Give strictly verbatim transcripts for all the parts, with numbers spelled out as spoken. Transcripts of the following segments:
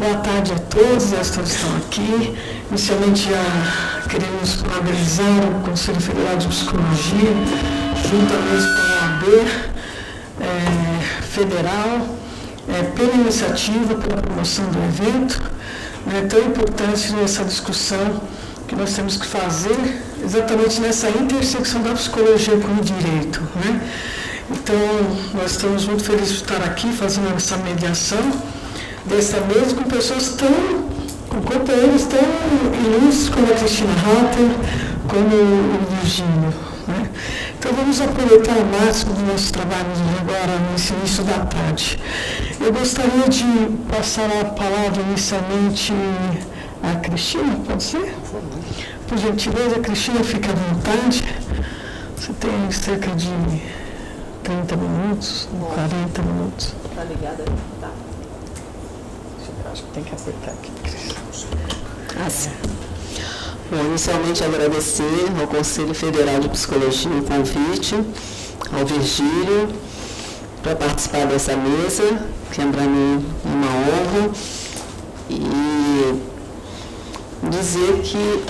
Boa tarde a todos, as que estão aqui. Inicialmente, já queremos parabenizar o Conselho Federal de Psicologia, juntamente com a O A B é, Federal, é, pela iniciativa, pela promoção do evento. É tão importante nessa discussão que nós temos que fazer exatamente nessa intersecção da psicologia com o direito, né? Então, nós estamos muito felizes de estar aqui fazendo essa mediação dessa mesa com pessoas tão, com companheiros tão ilustres como a Cristina Rauter, como o Virgílio, né? Então, vamos aproveitar o máximo do nosso trabalho agora, nesse início da tarde. Eu gostaria de passar a palavra inicialmente à Cristina, pode ser? Por gentileza, Cristina, fica à vontade. Você tem cerca de trinta minutos, bom, quarenta minutos. Tá ligada? Tá. Acho que tem que apertar aqui, Cristina. Ah, sim. Bom, inicialmente agradecer ao Conselho Federal de Psicologia o convite, ao Virgílio, para participar dessa mesa, que é para mim uma honra, e dizer que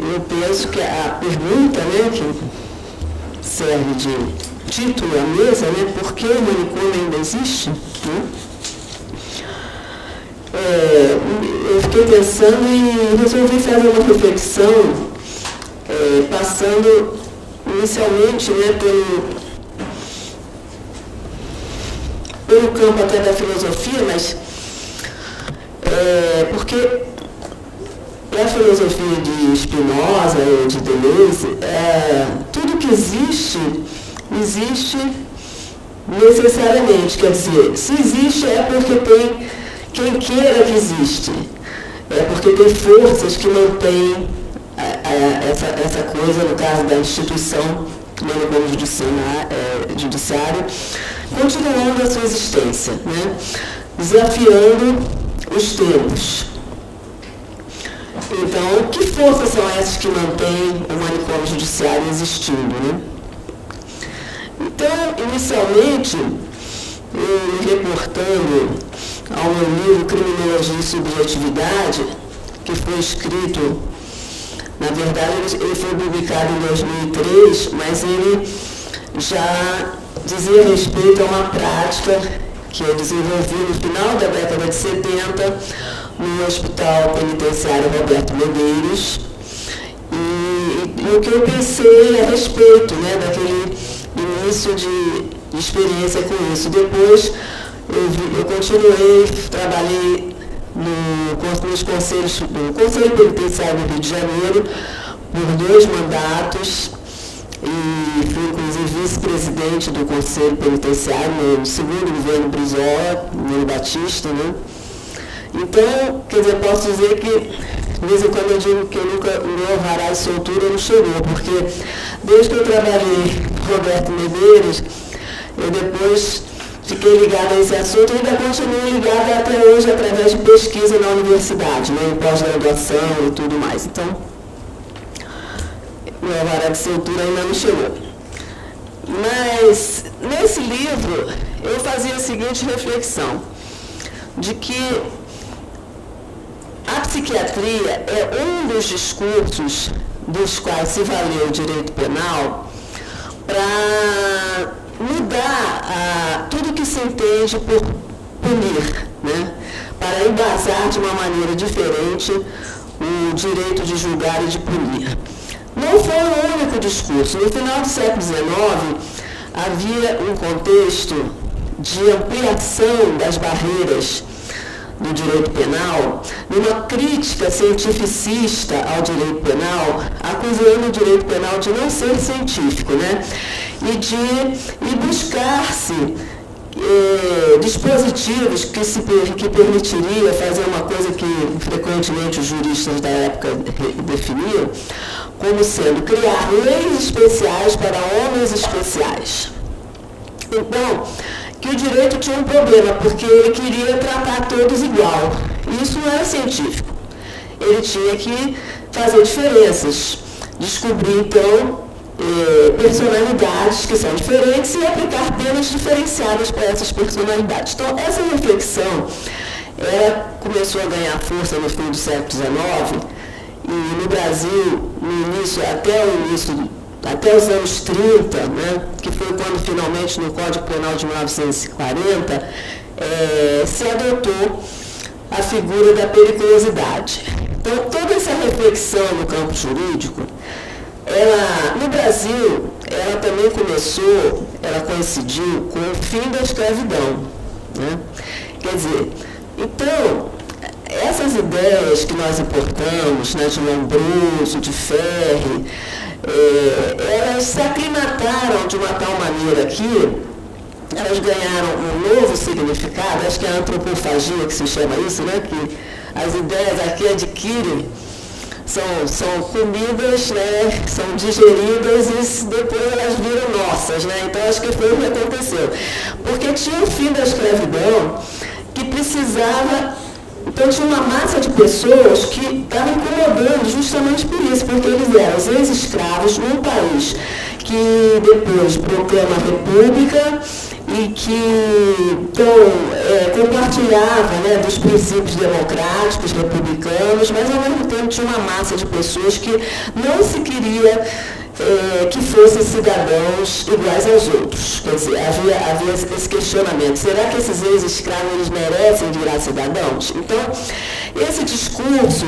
eu penso que a pergunta, né, que serve de título à mesa, né, por que o manicômio ainda existe, né? É, eu fiquei pensando e resolvi fazer uma reflexão, é, passando inicialmente, né, pelo, pelo campo até da filosofia, mas é, porque a filosofia de Spinoza, de Deleuze, é, tudo que existe, existe necessariamente, quer dizer, se existe é porque tem quem queira que existe, é porque tem forças que mantêm essa, essa coisa, no caso da instituição, no nível judiciário, continuando a sua existência, né? Desafiando os termos. Então, que forças são essas que mantêm o manicômio judiciário existindo, né? Então, inicialmente, eu reportando ao meu livro Criminologia e Subjetividade, que foi escrito, na verdade, ele foi publicado em dois mil e três, mas ele já dizia respeito a uma prática que eu desenvolvi no final da década de setenta, no Hospital Penitenciário Roberto Medeiros, e, e o que eu pensei a respeito, né, daquele início de experiência com isso. Depois, Eu, eu continuei, trabalhei no, nos conselhos, no Conselho Penitenciário do Rio de Janeiro por dois mandatos e fui, inclusive, vice-presidente do Conselho Penitenciário no segundo governo Brizola, Neuton Batista, né? Então, quer dizer, posso dizer que, de vez em quando eu digo que eu nunca, o meu alvará de soltura não chegou, porque desde que eu trabalhei com Roberto Medeiros, eu depois fiquei ligada a esse assunto e ainda continuo ligada até hoje através de pesquisa na universidade, né, em pós-graduação e tudo mais. Então, minha vara de soltura ainda não chegou. Mas, nesse livro, eu fazia a seguinte reflexão, de que a psiquiatria é um dos discursos dos quais se valeu o direito penal para mudar ah, tudo que se entende por punir, né, para embasar de uma maneira diferente o direito de julgar e de punir. Não foi o único discurso. No final do século dezenove, havia um contexto de ampliação das barreiras do direito penal, numa crítica cientificista ao direito penal, acusando o direito penal de não ser científico, né, e de e buscar-se eh, dispositivos que, se, que permitiria fazer uma coisa que frequentemente os juristas da época definiam, como sendo criar leis especiais para homens especiais. Então, que o direito tinha um problema, porque ele queria tratar todos igual. Isso não era científico. Ele tinha que fazer diferenças, descobrir, então, eh, personalidades que são diferentes e aplicar penas diferenciadas para essas personalidades. Então, essa reflexão ela começou a ganhar força no fim do século dezenove e no Brasil, no início, até o início do até os anos trinta, né, que foi quando finalmente no Código Penal de mil novecentos e quarenta é, se adotou a figura da periculosidade. Então, toda essa reflexão no campo jurídico, ela, no Brasil, ela também começou, ela coincidiu com o fim da escravidão, né? Quer dizer, então, essas ideias que nós importamos, né, de Lombroso, de Ferro, É, elas se aclimataram de uma tal maneira que elas ganharam um novo significado, acho que é a antropofagia que se chama isso, né? Que as ideias aqui adquirem, são, são comidas, né? São digeridas e depois elas viram nossas, né? Então acho que foi o que aconteceu. Porque tinha o fim da escravidão que precisava. Então, tinha uma massa de pessoas que estavam incomodando justamente por isso, porque eles eram os ex-escravos num país que depois proclama a república e que então, é, compartilhava, né, dos princípios democráticos, republicanos, mas ao mesmo tempo tinha uma massa de pessoas que não se queria é, que fossem cidadãos iguais aos outros. Quer dizer, havia, havia esse questionamento, será que esses ex-escravos merecem virar cidadãos? Então, esse discurso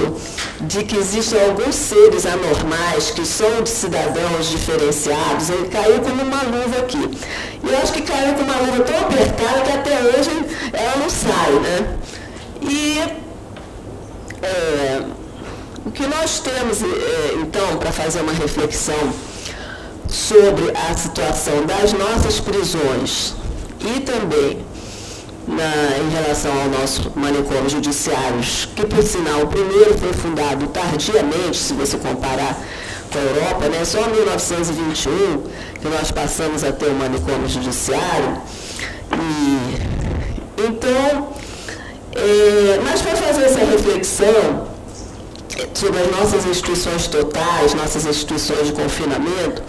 de que existem alguns seres anormais que são de cidadãos diferenciados, ele caiu como uma luva aqui. E eu acho que caiu como uma luva tão apertada que até hoje ela não sai, né? E é, o que nós temos, é, então, para fazer uma reflexão sobre a situação das nossas prisões e também na, em relação ao nosso manicômio judiciários, que, por sinal, o primeiro foi fundado tardiamente, se você comparar com a Europa, né? Só em mil novecentos e vinte e um que nós passamos a ter o manicômio judiciário. E, então, é, mas para fazer essa reflexão sobre as nossas instituições totais, nossas instituições de confinamento,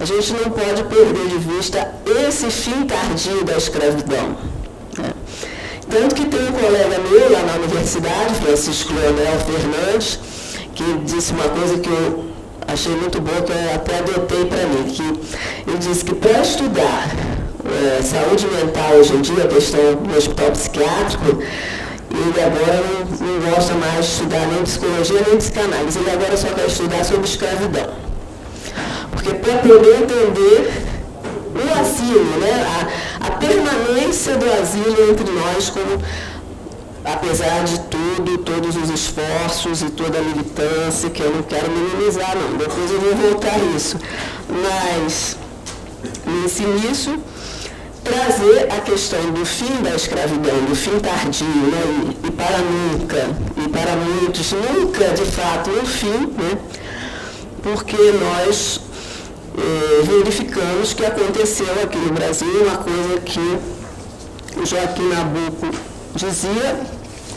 a gente não pode perder de vista esse fim tardio da escravidão. Né? Tanto que tem um colega meu lá na universidade, Francisco Leonel Fernandes, que disse uma coisa que eu achei muito boa, que eu até adotei para mim, que ele disse que para estudar é, saúde mental hoje em dia, a questão do hospital psiquiátrico, ele agora não, não gosta mais de estudar nem psicologia nem psicanálise, ele agora só quer estudar sobre escravidão. Porque para poder entender o asilo, né, a, a permanência do asilo entre nós, como, apesar de tudo, todos os esforços e toda a militância, que eu não quero minimizar, não, depois eu vou voltar a isso. Mas, nesse início, trazer a questão do fim da escravidão, do fim tardio, né, e, e para nunca, e para muitos, nunca de fato um fim, né, porque nós eh, verificamos que aconteceu aqui no Brasil uma coisa que o Joaquim Nabuco dizia,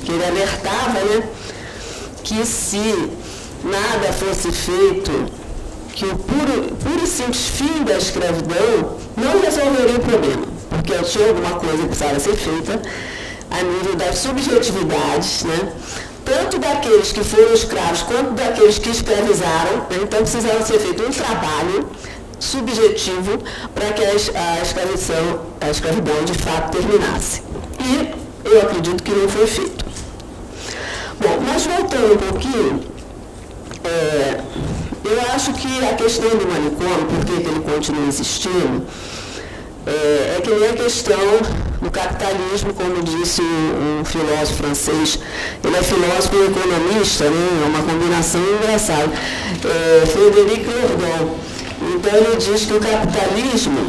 que ele alertava, né, que se nada fosse feito, que o puro, puro e simples fim da escravidão não resolveria o problema, porque tinha alguma coisa que precisava ser feita a nível das subjetividades, né? Tanto daqueles que foram escravos quanto daqueles que escravizaram, né? Então precisava ser feito um trabalho subjetivo para que a escravidão, a escravidão de fato terminasse. E eu acredito que não foi feito. Bom, mas voltando um pouquinho, é, eu acho que a questão do manicômio, por que ele continua existindo, é, é que nem a questão do capitalismo, como disse um filósofo francês, ele é filósofo e economista, né? É uma combinação engraçada, é, Frederic Lordon. Então ele diz que o capitalismo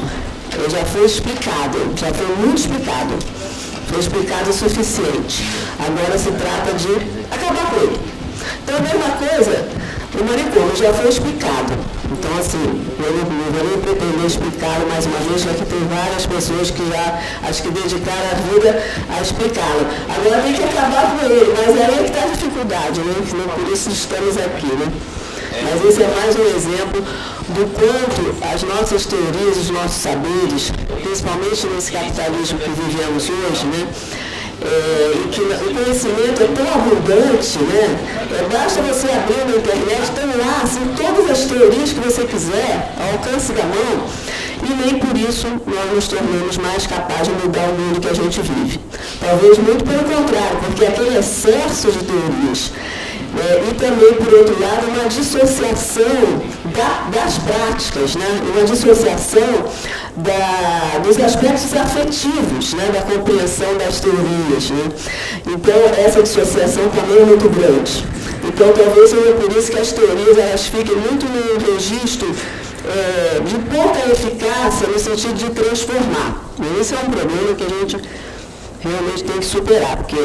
já foi explicado, já foi muito explicado, foi explicado o suficiente, agora se trata de acabar com ele. Então a mesma coisa. O manicômio já foi explicado, então assim, eu não vou nem pretender explicá-lo mais uma vez, já que tem várias pessoas que já, acho que dedicaram a vida a explicá-lo. Agora tem que acabar com ele, mas é aí que está a dificuldade, né? Por isso estamos aqui, né? Mas esse é mais um exemplo do quanto as nossas teorias, os nossos saberes, principalmente nesse capitalismo que vivemos hoje, né? É, e que o conhecimento é tão arrogante, né? É, basta você abrir na internet, estão lá assim, todas as teorias que você quiser, ao alcance da mão, e nem por isso nós nos tornamos mais capazes de mudar o mundo que a gente vive. Talvez muito pelo contrário, porque aquele excesso de teorias, né? E também, por outro lado, uma dissociação da, das práticas, né? Uma dissociação da, dos aspectos afetivos, né? Da compreensão das teorias. Né? Então, essa dissociação também é muito grande. Então, talvez seja por isso que as teorias elas fiquem muito no registro é, de pouca eficácia no sentido de transformar. E esse é um problema que a gente realmente tem que superar, porque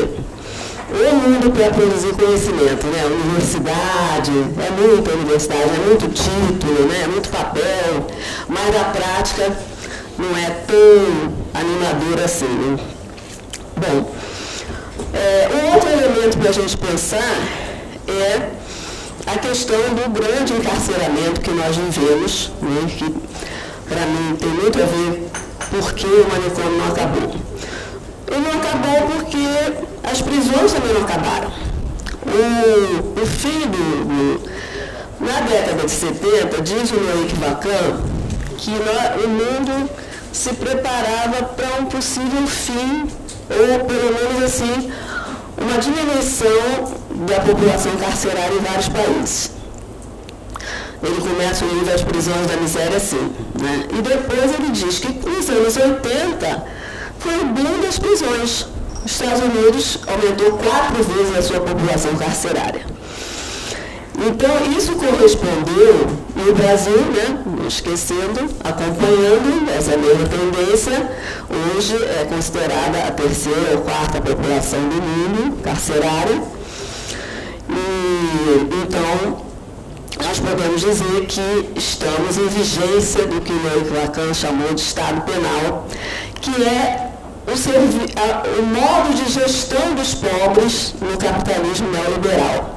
o mundo para produzir conhecimento, né? Universidade, é muita universidade, é muito título, né? É muito papel, mas a prática não é tão animadora assim. Né? Bom, é, um outro elemento para a gente pensar é a questão do grande encarceramento que nós vivemos, né? Que para mim tem muito a ver porque o manicômio não acabou. Ele não acabou porque as prisões também não acabaram. O, o fim do, do... Na década de setenta, diz o Loïc Wacquant que no, o mundo se preparava para um possível fim, ou pelo menos assim, uma diminuição da população carcerária em vários países. Ele começa o livro das prisões da miséria assim, né? E depois ele diz que nos anos oitenta foi o boom das prisões. Os Estados Unidos aumentou quatro vezes a sua população carcerária. Então, isso correspondeu, e o Brasil, né, esquecendo, acompanhando essa mesma tendência, hoje é considerada a terceira ou quarta população do mundo carcerária. E, então, nós podemos dizer que estamos em vigência do que Loïc Wacquant chamou de Estado Penal, que é O, servi, a, o modo de gestão dos pobres no capitalismo neoliberal.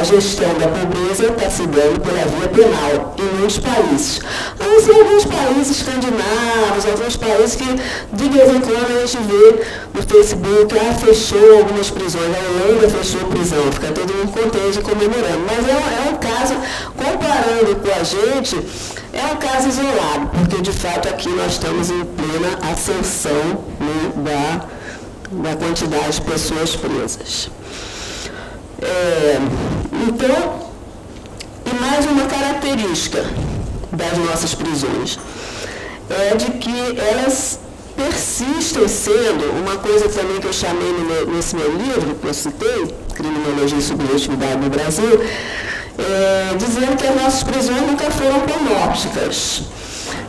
A gestão da pobreza está se dando pela via penal em muitos países. A não ser alguns países escandinavos, alguns países que de vez em quando a gente vê no Facebook, ah, fechou algumas prisões, a Holanda fechou prisão, fica todo mundo contente e comemorando. Mas é um, é um caso, comparando com a gente, é um caso isolado, porque de fato aqui nós estamos em plena ascensão, né, da, da quantidade de pessoas presas. É, então, e mais uma característica das nossas prisões é de que elas persistem sendo uma coisa também que eu chamei no meu, nesse meu livro que eu citei, Criminologia e Subjetividade no Brasil, é, dizendo que as nossas prisões nunca foram panópticas.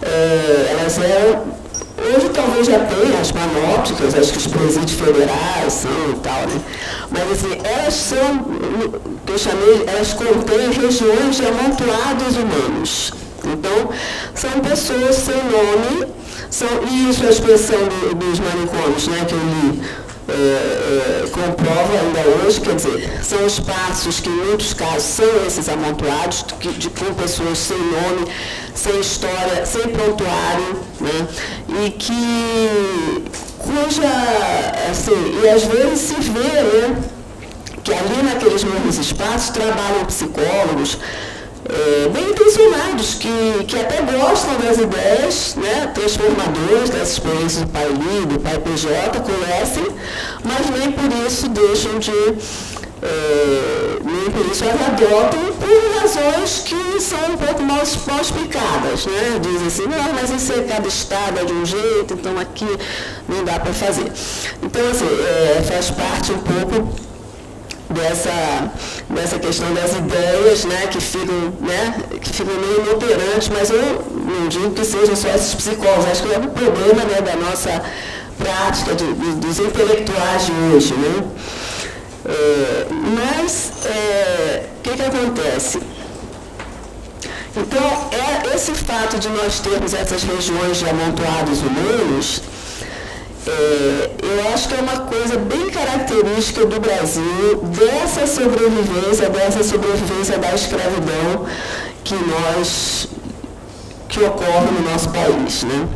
É, elas eram... Hoje talvez já tenha as panópticas, acho que os presídios federais são e tal, né? Mas assim, elas são, que eu chamei, elas contêm regiões de amontoados humanos. Então, são pessoas sem nome, são, e isso é a expressão do, dos manicômios, né, que eu li, é, é, comprova ainda hoje, quer dizer, são espaços que em muitos casos são esses amontoados, que, de, com pessoas sem nome, sem história, sem prontuário, né? E que cuja, assim, e às vezes se vê, né, que ali naqueles mesmos espaços trabalham psicólogos é, bem intencionados, que, que até gostam das ideias, né, transformadoras, das experiências do Pai Li, do Pai P J, conhecem, mas nem por isso deixam de, é, nem por isso elas adotam por razões que são um pouco mal explicadas, né? Dizem assim, não, mas isso é cada estado é de um jeito, então aqui não dá para fazer. Então, assim, é, faz parte um pouco dessa, dessa questão das ideias, né, que ficam, né, que ficam meio inoperantes, mas eu não digo que sejam só esses psicólogos, acho que é um problema, né, da nossa prática, de, de, dos intelectuais de hoje. Né? É, mas, o é, que, que acontece? Então, é, esse fato de nós termos essas regiões de amontoados humanos É, eu acho que é uma coisa bem característica do Brasil, dessa sobrevivência, dessa sobrevivência da escravidão que, nós, que ocorre no nosso país, né?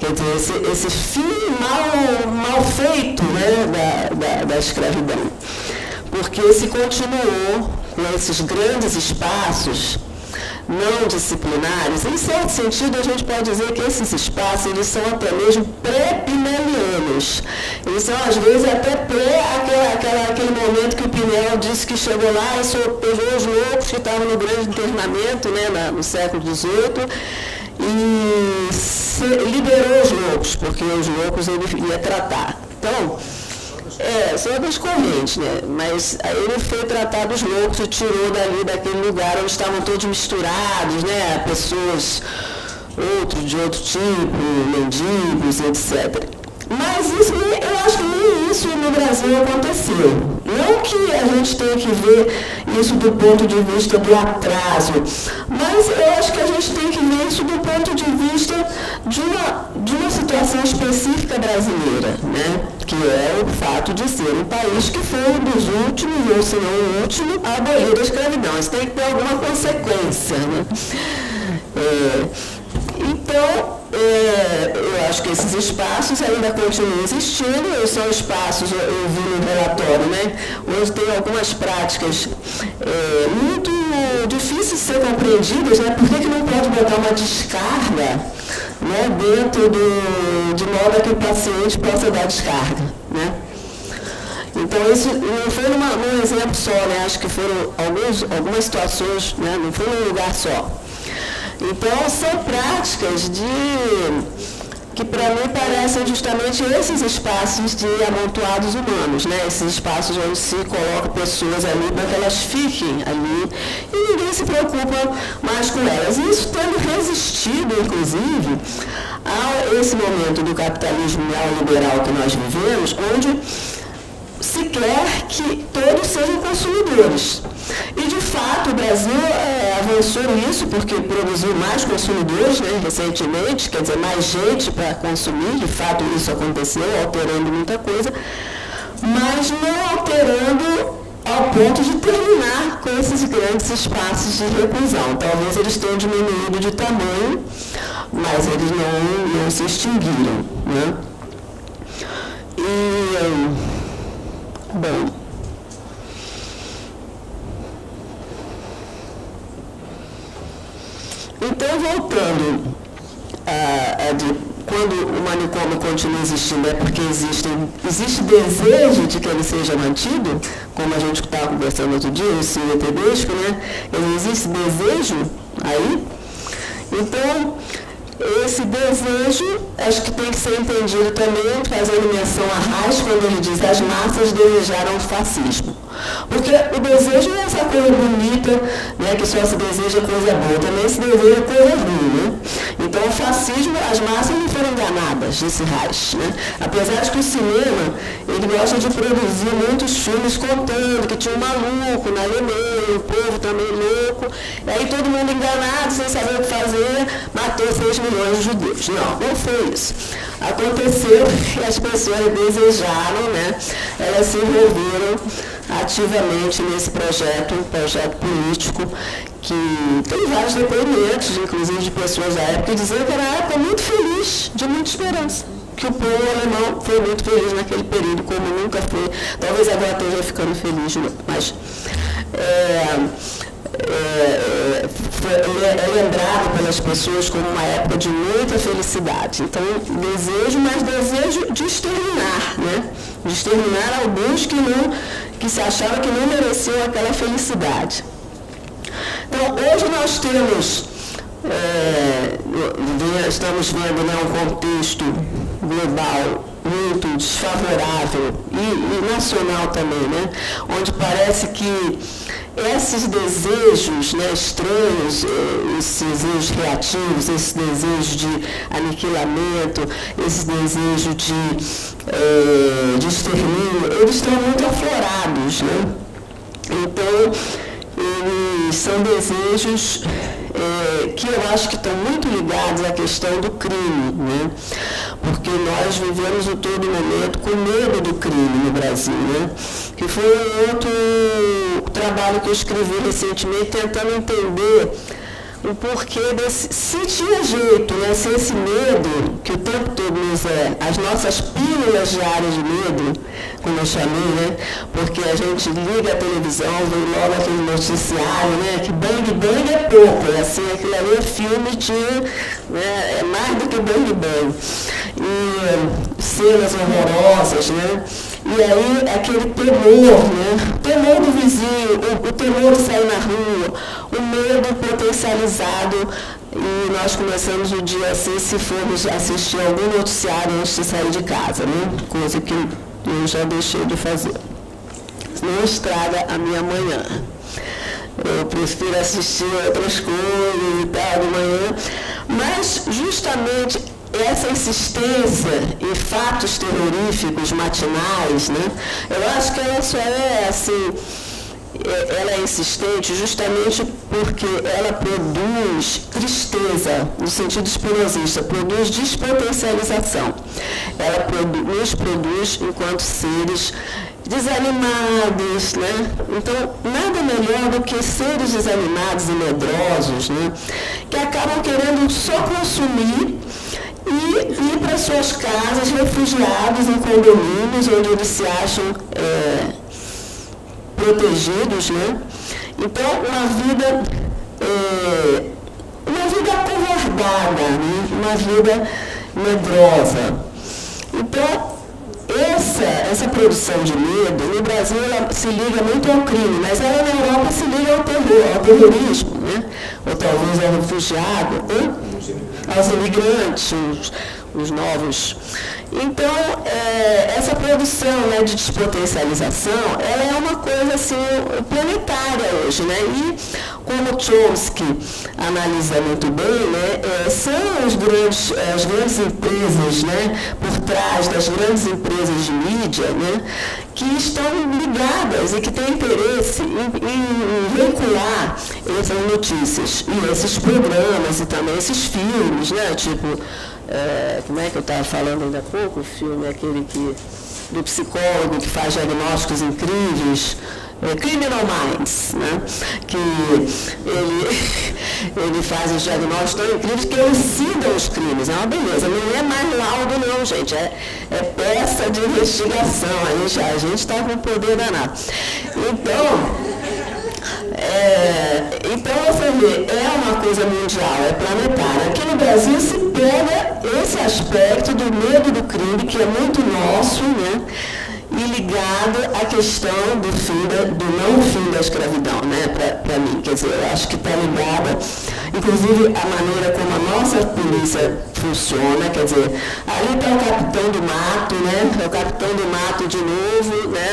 Quer dizer, esse, esse fim mal, mal feito, né, da, da, da escravidão. Porque se continuou com esses grandes espaços não disciplinares, em certo sentido a gente pode dizer que esses espaços eles são até mesmo pré-pinelianos, eles são às vezes até pré aquela, aquela, aquele momento que o Pinel disse que chegou lá e só pegou os loucos que estavam no grande internamento, né, no século dezoito, e se liberou os loucos, porque os loucos ele ia tratar. Então, é, só dos correntes, né? Mas ele foi tratar dos loucos e tirou dali daquele lugar onde estavam todos misturados, né? Pessoas outro, de outro tipo, mendigos, etcétera. Mas isso, eu acho que nem isso no Brasil aconteceu. Não que a gente tenha que ver isso do ponto de vista do atraso, mas eu acho que a gente tem que ver isso do ponto de vista de uma, de uma situação específica brasileira, né? Que é o fato de ser um país que foi um dos últimos, ou se não o último, a abolir a escravidão. Isso tem que ter alguma consequência, né? É, então, é, eu acho que esses espaços ainda continuam existindo, são espaços, eu, eu vi no relatório, né? Onde tem algumas práticas é, muito difíceis de ser compreendidas, né? Por que que não pode botar uma descarga, né, dentro do, de modo que o paciente possa dar descarga, né? Então, isso não foi numa, num exemplo só, né? Acho que foram alguns, algumas situações, né? Não foi num lugar só. Então, são práticas de, que para mim parecem justamente esses espaços de amontoados humanos, né? Esses espaços onde se coloca pessoas ali para que elas fiquem ali e ninguém se preocupa mais com elas. E isso tendo resistido, inclusive, a esse momento do capitalismo neoliberal que nós vivemos, onde se quer que todos sejam consumidores. E, de fato, o Brasil é, avançou nisso porque produziu mais consumidores, né, recentemente, quer dizer, mais gente para consumir, de fato isso aconteceu, alterando muita coisa, mas não alterando ao ponto de terminar com esses grandes espaços de reclusão. Talvez eles tenham diminuído de tamanho, mas eles não, não se extinguiram, né? E, bom... Então, voltando a, a de, quando o manicômio continua existindo, é porque existe, existe desejo de que ele seja mantido, como a gente estava conversando outro dia, o senhor Tedesco, né? Existe desejo aí. Então, esse desejo, acho que tem que ser entendido também, fazendo menção a Reich, quando ele diz as massas desejaram o fascismo. Porque o desejo não é essa coisa bonita, né, que só se deseja coisa boa, também se deseja coisa ruim, né? Então, o fascismo, as massas não foram enganadas, disse Reich, né? Apesar de que o cinema, ele gosta de produzir muitos filmes contando que tinha um maluco na Alemanha, o povo também louco, e aí todo mundo enganado, sem saber o que fazer, matou seis milhões de judeus. Não, não foi isso. Aconteceu que as pessoas desejaram, né? Elas se envolveram ativamente nesse projeto, um projeto político, que tem vários depoimentos, inclusive de pessoas da época, dizendo que era uma época muito feliz, de muita esperança, que o povo alemão foi muito feliz naquele período, como nunca foi, talvez agora esteja ficando feliz, mas é, é, foi, é lembrado pelas pessoas como uma época de muita felicidade. Então, desejo, mas desejo de exterminar, né? De exterminar alguns que não, que se acharam que não mereciam aquela felicidade. Então, hoje nós temos, é, estamos vendo, né, um contexto global muito desfavorável e, e nacional também, né, onde parece que esses desejos, né, estranhos, esses desejos reativos, esse desejo de aniquilamento, esse desejo de, é, de extermínio, eles estão muito aflorados, né? Então, eles são desejos é, que eu acho que estão muito ligados à questão do crime, né? porque nós vivemos em todo momento com medo do crime no Brasil, né? Que foi outro trabalho que eu escrevi recentemente, tentando entender o porquê desse... Se tinha jeito, né? Se esse medo, que o tempo todo nos é, as nossas pílulas diárias de medo, como eu chamei, né? Porque a gente liga a televisão, vê logo aquele noticiário, né? Que bang bang é pouco, né? Assim, aquilo ali é filme, tinha, né? É mais do que bang bang. E cenas horrorosas, né? E aí, aquele temor, né? O temor do vizinho, o, o temor de sair na rua, o medo potencializado. E nós começamos o dia assim, se formos assistir algum noticiário antes de sair de casa, né? Coisa que eu já deixei de fazer. Não estraga a minha manhã. Eu prefiro assistir outras coisas e tal de manhã. Mas, justamente, essa insistência em fatos terroríficos matinais, né? Eu acho que ela só é assim, ela é insistente justamente porque ela produz tristeza, no sentido espinosista, produz despotencialização. Ela produ- nos produz enquanto seres desanimados, né? Então, nada melhor do que seres desanimados e medrosos, né? Que acabam querendo só consumir e ir para suas casas, refugiados em condomínios, onde eles se acham é, protegidos, né? Então, uma vida, é, uma vida acovardada, né? Uma vida medrosa. Então, essa, essa produção de medo, no Brasil ela se liga muito ao crime, mas ela na Europa se liga ao terror, ao terrorismo, né? Ou talvez ao refugiado, né? Aos imigrantes, os, os novos. Então, é, essa produção, né, de despotencialização, ela é uma coisa assim, planetária hoje, né? E, como Chomsky analisa muito bem, né, é, são os grandes, as grandes empresas, né, por trás das grandes empresas de mídia, né, que estão ligadas e que têm interesse em, em vincular essas notícias e esses programas e também esses filmes, né, tipo, é, como é que eu estava falando ainda há pouco, o filme é aquele que, do psicólogo que faz diagnósticos incríveis, é, Criminal Minds, né, que ele, ele faz os diagnósticos tão incríveis que elucidam os crimes, é uma beleza, não é mais laudo não, gente, é, é peça de investigação, a gente a gente está com poder danado. Então, É, então, você vê, é uma coisa mundial, é planetária. Aqui no Brasil se pega esse aspecto do medo do crime, que é muito nosso, né? E ligado à questão do, fim da, do não fim da escravidão, né? Para mim, quer dizer, eu acho que está ligada, inclusive, a maneira como a nossa polícia funciona, quer dizer, ali está o capitão do mato, né? É o capitão do mato de novo, né?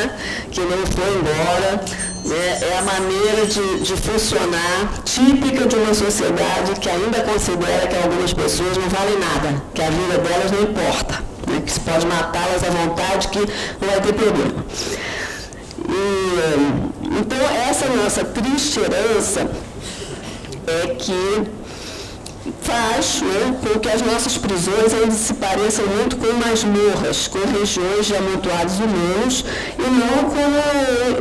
Que não foi embora. É a maneira de, de funcionar típica de uma sociedade que ainda considera que algumas pessoas não valem nada, que a vida delas não importa, né? Que se pode matá-las à vontade, que não vai ter problema. E, então, essa nossa triste herança é que faz, né, com que as nossas prisões ainda se pareçam muito com masmorras, com regiões de amontoados humanos e não com,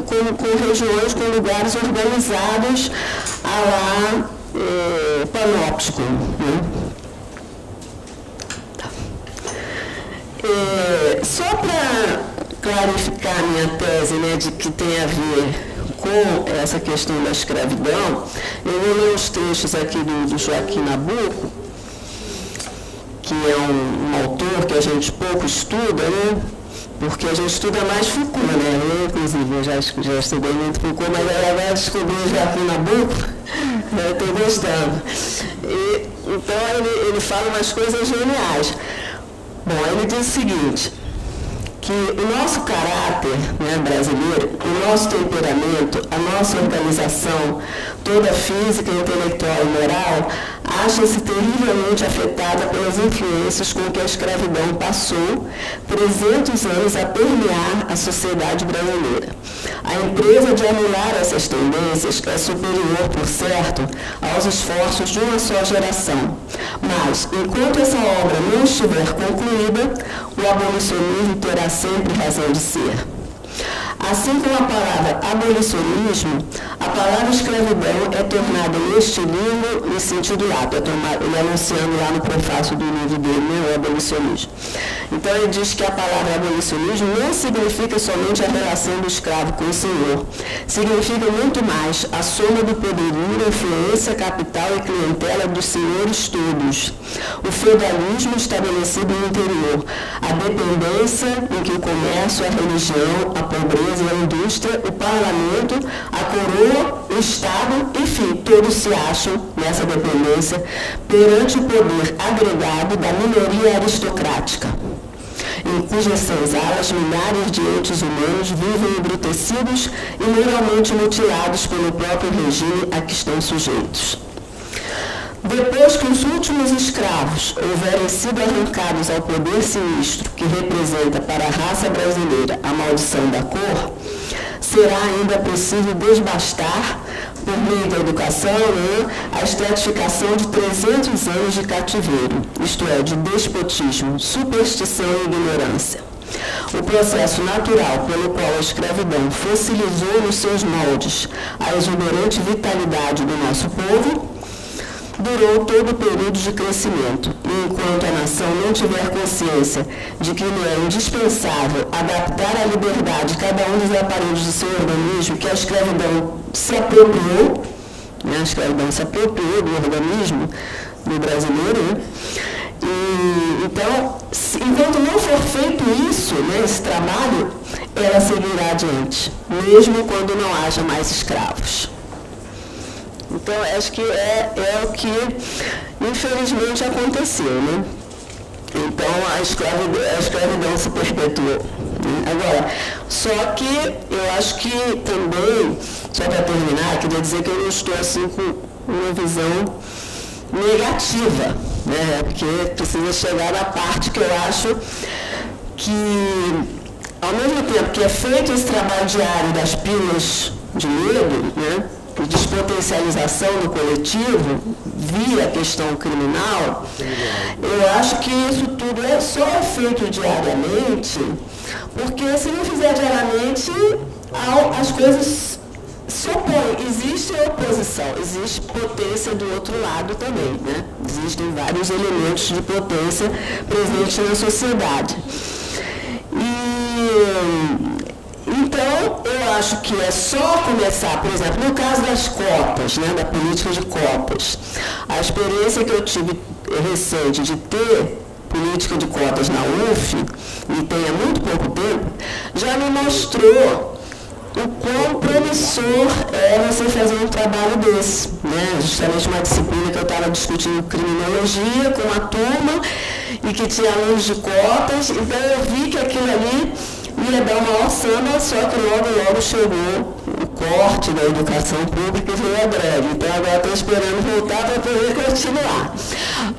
com, com regiões, com lugares organizados a lá eh, panóptico, né? Tá. É, só para clarificar minha tese, né, de que tem a ver com essa questão da escravidão, eu vou ler os trechos aqui do, do Joaquim Nabuco, que é um, um autor que a gente pouco estuda, né? Porque a gente estuda mais Foucault, né? Eu, inclusive, eu já, já estudei muito Foucault, mas agora descobri o Joaquim Nabuco, né? Estou gostando. E, então, ele, ele fala umas coisas geniais. Bom, ele diz o seguinte... que o nosso caráter, né, brasileiro, o nosso temperamento, a nossa organização, toda física, intelectual e moral, acha-se terrivelmente afetada pelas influências com que a escravidão passou trezentos anos a permear a sociedade brasileira. A empresa de anular essas tendências é superior, por certo, aos esforços de uma só geração. Mas, enquanto essa obra não estiver concluída, o abolicionismo terá sempre razão de ser. Assim como a palavra abolicionismo, a palavra escravidão é tornada neste livro, no sentido lato, ele anunciando lá no prefácio do livro dele, né, o abolicionismo. Então ele diz que a palavra abolicionismo não significa somente a relação do escravo com o senhor, significa muito mais a soma do poderio, influência, capital e clientela dos senhores todos. O feudalismo estabelecido no interior, a dependência em que o comércio, a religião, a pobreza, a indústria, o parlamento, a coroa, o Estado, enfim, todos se acham nessa dependência perante o poder agregado da minoria aristocrática, em cujas senzalas milhares de entes humanos vivem embrutecidos e moralmente mutilados pelo próprio regime a que estão sujeitos. Depois que os últimos escravos houverem sido arrancados ao poder sinistro que representa para a raça brasileira a maldição da cor, será ainda possível desbastar, por meio da educação, a estratificação de trezentos anos de cativeiro, isto é, de despotismo, superstição e ignorância. O processo natural pelo qual a escravidão fossilizou nos seus moldes a exuberante vitalidade do nosso povo, durou todo o período de crescimento, e enquanto a nação não tiver consciência de que não é indispensável adaptar à liberdade cada um dos aparelhos do seu organismo, que a escravidão se apropriou, né? A escravidão se apropriou do organismo do brasileiro, né? E, então, se, enquanto não for feito isso, né, esse trabalho, ela seguirá adiante, mesmo quando não haja mais escravos. Então, acho que é, é o que, infelizmente, aconteceu, né? Então, a escravidão, a escravidão se perpetuou. Agora, só que eu acho que também, só para terminar, queria dizer que eu não estou assim com uma visão negativa, né? Porque precisa chegar na parte que eu acho que, ao mesmo tempo que é feito esse trabalho diário das pílulas de medo, né? De despotencialização do coletivo via a questão criminal, eu acho que isso tudo é só feito diariamente, porque se não fizer diariamente, as coisas se opõem. Existe a oposição, existe potência do outro lado também, né? Existem vários elementos de potência presentes na sociedade. E... Então, eu acho que é só começar, por exemplo, no caso das cotas, né, da política de cotas. A experiência que eu tive recente de ter política de cotas na U F F, e tem há muito pouco tempo, já me mostrou o quão promissor é você fazer um trabalho desse, né? Justamente uma disciplina que eu estava discutindo criminologia com uma turma, e que tinha alunos de cotas, então eu vi que aquilo ali ia dar uma orçana, só que logo logo chegou o corte da educação pública e veio a greve. Então agora estou esperando voltar para poder continuar.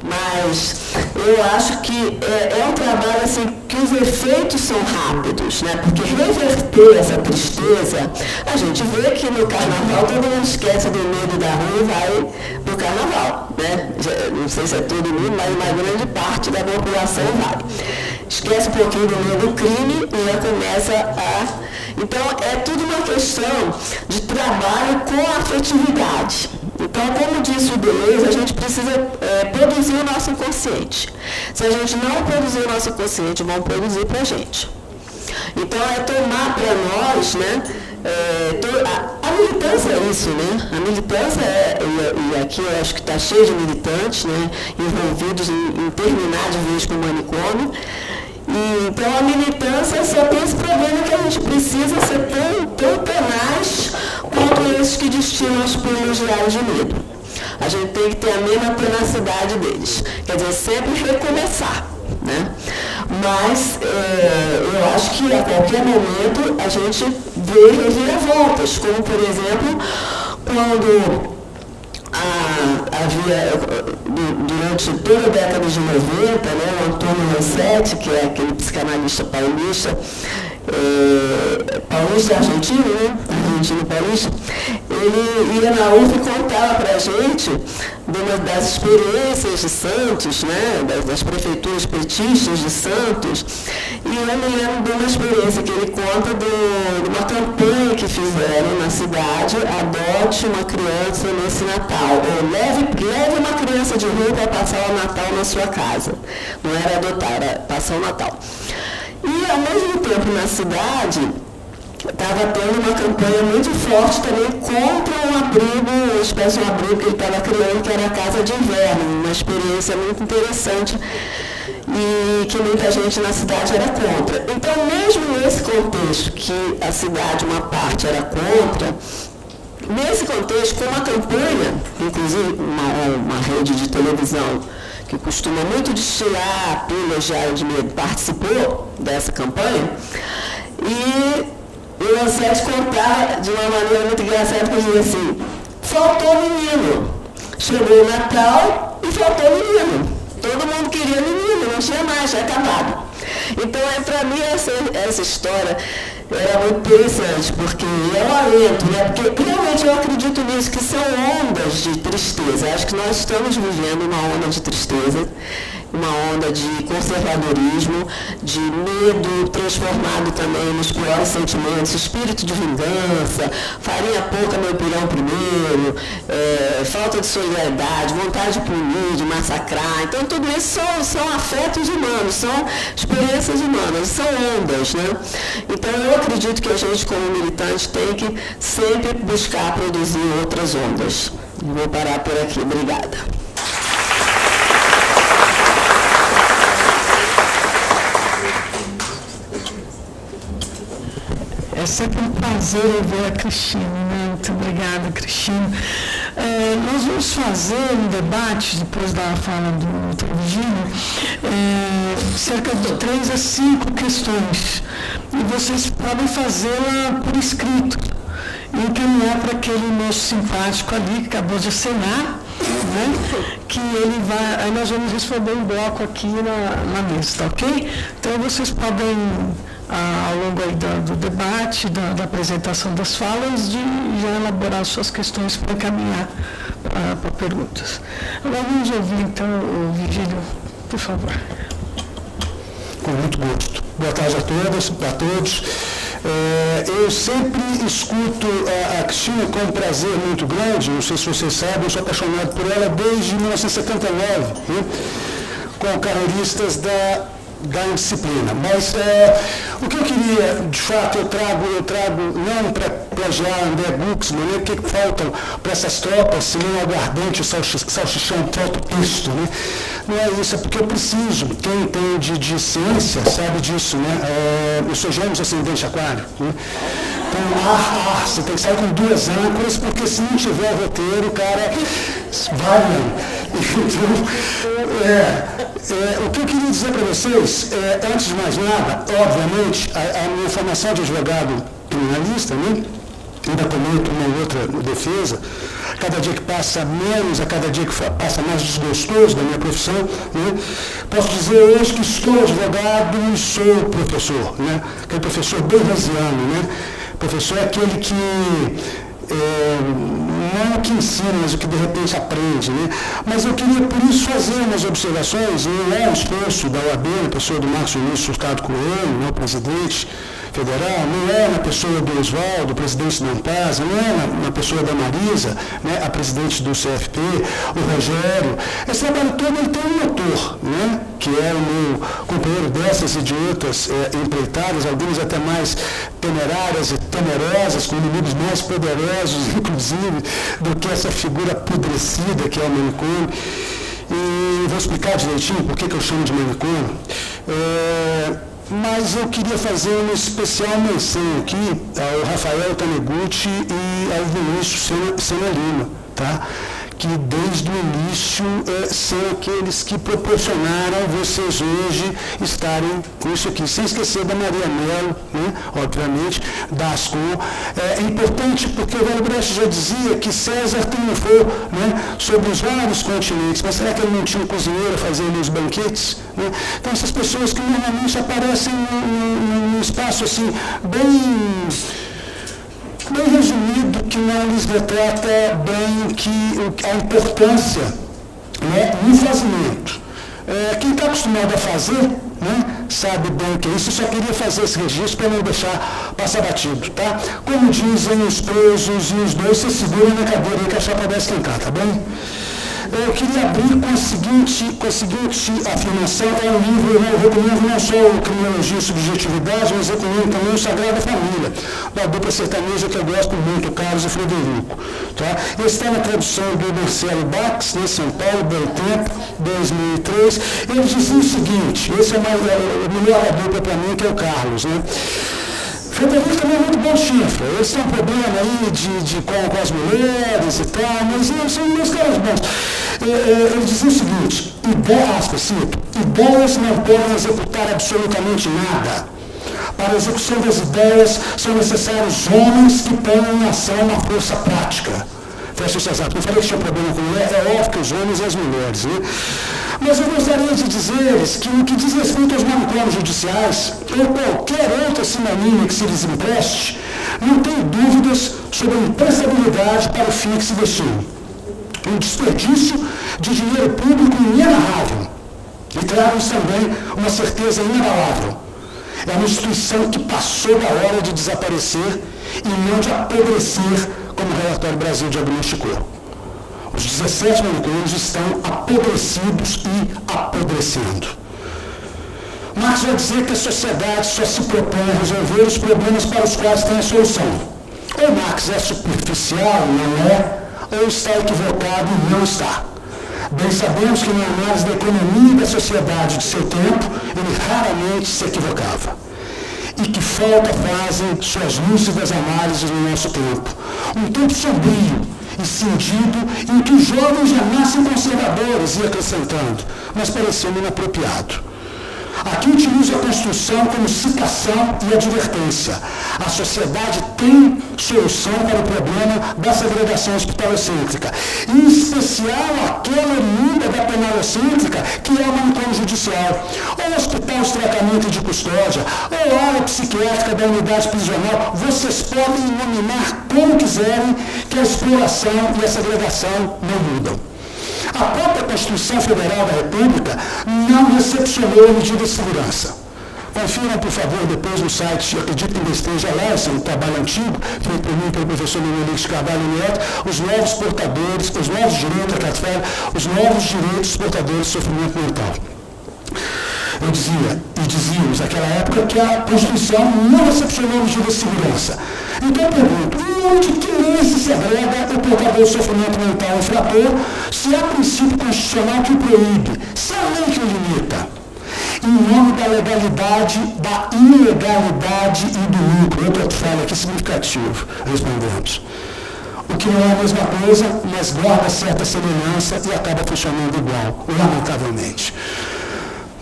Mas eu acho que é, é um trabalho assim, que os efeitos são rápidos, né? Porque reverter essa tristeza, a gente vê que no carnaval todo mundo esquece do medo da rua e vai para o carnaval, né? Não sei se é todo mundo, mas uma grande parte da população vai. Esquece um pouquinho do medo do crime e já começa a... Então, é tudo uma questão de trabalho com afetividade. Então, como disse o Deleuze, a gente precisa é, produzir o nosso inconsciente. Se a gente não produzir o nosso inconsciente, vão produzir para a gente. Então, é tomar para nós, né? É, to, a, a militância é isso, né? A militância é, e, e aqui eu acho que está cheio de militantes, né? Envolvidos em, em terminar de vez com o manicômio. E, então, a militância só tem esse problema que a gente precisa ser tão, tão tenaz quanto esses que destinam os pulos diários de medo. A gente tem que ter a mesma tenacidade deles. Quer dizer, sempre recomeçar, né? Mas é, eu acho que a qualquer momento a gente vê reviravoltas, como, por exemplo, quando... A a, havia, durante toda a década de noventa, né, o Antônio Rossetti, que é aquele psicanalista paulista, é, paulista argentino, né, argentino paulista, ele ia na U F F e contava para a gente das experiências de Santos, né, das, das prefeituras petistas de Santos, e eu me lembro de uma experiência que ele conta do, de uma campanha que fizeram na cidade, adote uma criança nesse Natal, ou leve, leve uma criança de rua para passar o Natal na sua casa. Não era adotar, era passar o Natal. E, ao mesmo tempo, na cidade, estava tendo uma campanha muito forte também contra um abrigo, uma espécie de abrigo que ele estava criando, que era a Casa de Inverno, uma experiência muito interessante e que muita gente na cidade era contra. Então, mesmo nesse contexto que a cidade, uma parte, era contra, nesse contexto, com uma campanha, inclusive uma, uma rede de televisão que costuma muito destilar pílulas de ar de medo, participou dessa campanha, e o Rossetti contava de uma maneira muito engraçada, porque dizia assim, faltou menino. Chegou o Natal e faltou menino. Todo mundo queria menino, não tinha mais, já acabado. Então, é, para mim, essa, essa história era muito interessante, porque é um alento, né? Porque realmente eu acredito nisso, que são ondas de tristeza. Acho que nós estamos vivendo uma onda de tristeza, uma onda de conservadorismo, de medo transformado também nos piores sentimentos, espírito de vingança, farinha pouca, meu pirão primeiro, é, falta de solidariedade, vontade de punir, de massacrar. Então, tudo isso são, são afetos humanos, são experiências humanas, são ondas, né? Então, eu acredito que a gente, como militante, tem que sempre buscar produzir outras ondas. Vou parar por aqui. Obrigada. É sempre um prazer ouvir a Cristina, né? Muito obrigada, Cristina. É, nós vamos fazer um debate, depois da fala do doutor Virgílio, é, cerca de três a cinco questões. E vocês podem fazê-la por escrito e encaminhar para aquele nosso simpático ali, que acabou de assinar, né? Que ele vai, aí nós vamos responder um bloco aqui na, na mesa, tá ok? Então vocês podem, ao longo aí do, do debate, da, da apresentação das falas, de já elaborar suas questões para encaminhar para perguntas. Agora vamos ouvir então o Virgílio, por favor. Com muito gosto. Boa tarde a todas, a todos. É, eu sempre escuto a, a Cristina com um prazer muito grande, não sei se vocês sabem, eu sou apaixonado por ela desde mil novecentos e setenta e nove, né, com carreiristas da da disciplina, mas é, o que eu queria, de fato, eu trago, eu trago não para plagiar André Buxman, né, o que faltam para essas tropas, se não aguardante, salchichão, troto, texto, né, não é isso, é porque eu preciso, quem entende de ciência sabe disso, né, é, eu sou gêmeos ascendente aquário, né, então, ah, ah, você tem que sair com duas âncoras, porque se não tiver roteiro, o cara vai, né, então, é... É, o que eu queria dizer para vocês, é, antes de mais nada, obviamente, a, a minha formação de advogado criminalista, né, ainda cometo uma ou outra defesa, cada dia que passa menos, a cada dia que passa mais desgostoso da minha profissão, né, posso dizer hoje que estou advogado e sou professor, né, que é professor bernaziano, né, professor é aquele que... É, não o que ensina, mas o que de repente aprende, né? Mas eu queria, por isso, fazer umas observações, né? É um esforço da O A B, na pessoa do Márcio Luiz Surtado Coelho, né, presidente federal, não é na pessoa do Oswaldo, presidente da Ampasa, não é na, na pessoa da Marisa, né, a presidente do C F P, o Rogério. Esse trabalho todo ele tem um motor, né, que é o meu companheiro dessas e de outras é, empreitadas, algumas até mais temerárias e temerosas, com inimigos mais poderosos, inclusive, do que essa figura apodrecida que é o manicômio. E vou explicar direitinho por que eu chamo de manicômio. É... Mas eu queria fazer uma especial menção aqui ao Rafael Taniguchi e ao Vinícius Sena Lima, tá? que desde o início eh, são aqueles que proporcionaram vocês hoje estarem com isso aqui, sem esquecer da Maria Mello, né, obviamente, da Ascom. É, é importante porque o Velho Brecht já dizia que César triunfou, né, sobre os vários continentes, mas será que ele não tinha um cozinheiro fazendo os banquetes? Né? Então essas pessoas que normalmente aparecem num espaço assim, bem... bem resumido, que não lhes retrata bem que, a importância, né, no fazimento. É, quem está acostumado a fazer, né, sabe bem o que é isso. Eu só queria fazer esse registro para não deixar passar batido, tá? Como dizem os presos e os dois, se seguram na cadeira que a chapa deve esquentar, tá bem? Eu queria abrir com a seguinte, com a seguinte afirmação. É um livro, eu recomendo não só o Criminologia e Subjetividade, mas recomendo também o Sagrada Família, da dupla sertaneja que eu gosto muito, Carlos e Frederico. Tá? Esse está na tradução do Marcelo Bax, de São Paulo, Bom Tempo, dois mil e três. Ele dizia o seguinte, esse é o melhor da dupla para mim, que é o Carlos, né? Frederico também é muito bom chifre, eles têm um problema aí de, de, com, com as mulheres e tal, mas eles são meus caras bons. Ele dizia o seguinte, ideias, cito, ideias não podem executar absolutamente nada. Para a execução das ideias são necessários homens que ponham em ação uma força prática. Fecha o aspas. Não falei que tinha problema com mulher, é óbvio que os homens e as mulheres, né? Mas eu gostaria de dizer-lhes que o que diz respeito aos manicômios judiciais ou qualquer outra sinonima que se lhes empreste, não tenho dúvidas sobre a impensibilidade para o fim que se vestiu. Um desperdício de dinheiro público inenarrável. E trago-lhes também uma certeza inabalável. É uma instituição que passou da hora de desaparecer e não de apodrecer, como o Relatório Brasil diagnosticou. Os dezessete manicômios estão apodrecidos e apodrecendo. Marx vai dizer que a sociedade só se propõe a resolver os problemas para os quais tem a solução. Ou Marx é superficial, não é, ou está equivocado e não está. Bem sabemos que na análise da economia e da sociedade de seu tempo, ele raramente se equivocava. E que falta fazem suas lúcidas análises no nosso tempo. Um tempo sombrio e cindido, em que os jovens já nascem conservadores, e acrescentando, mas parecendo inapropriado. Aqui utilizo a construção como citação e advertência. A sociedade tem solução para o problema da segregação hospitalocêntrica, em especial aquela linda da penalocêntrica, que é o manicômio judicial, ou hospital de tratamento de custódia, ou área psiquiátrica da unidade prisional. Vocês podem inominar como quiserem, que a exploração e a segregação não mudam. A própria Constituição Federal da República não recepcionou a medida de segurança. Confiram, por favor, depois no site, acredito que ainda esteja lá, esse é um trabalho antigo, feito por mim, pelo professor Leonel de Carvalho Neto, os novos portadores, os novos direitos, os novos direitos portadores de sofrimento mental. Eu dizia, e dizíamos naquela época, que a Constituição não recepcionou a medida de segurança. Então eu pergunto, onde que nem se segrega o portador de sofrimento mental infrator, se há princípio constitucional que o proíbe, se há lei que o limita? Em nome da legalidade, da ilegalidade e do lucro. Outra fala aqui significativo, respondemos. O que não é a mesma coisa, mas guarda certa semelhança e acaba funcionando igual, lamentavelmente.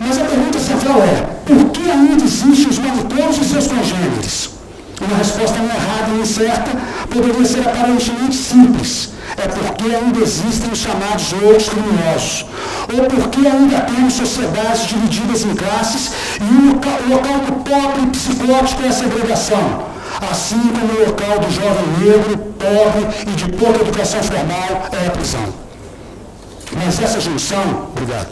Mas a pergunta central é, por que ainda existem os manicômios e seus congêneres? Uma resposta não errada e incerta poderia ser aparentemente simples. É porque ainda existem os chamados outros criminosos. Ou porque ainda temos sociedades divididas em classes e o local, local do pobre e psicótico é a segregação. Assim como o local do jovem negro, pobre e de pouca educação formal é a prisão. Mas essa junção, obrigado,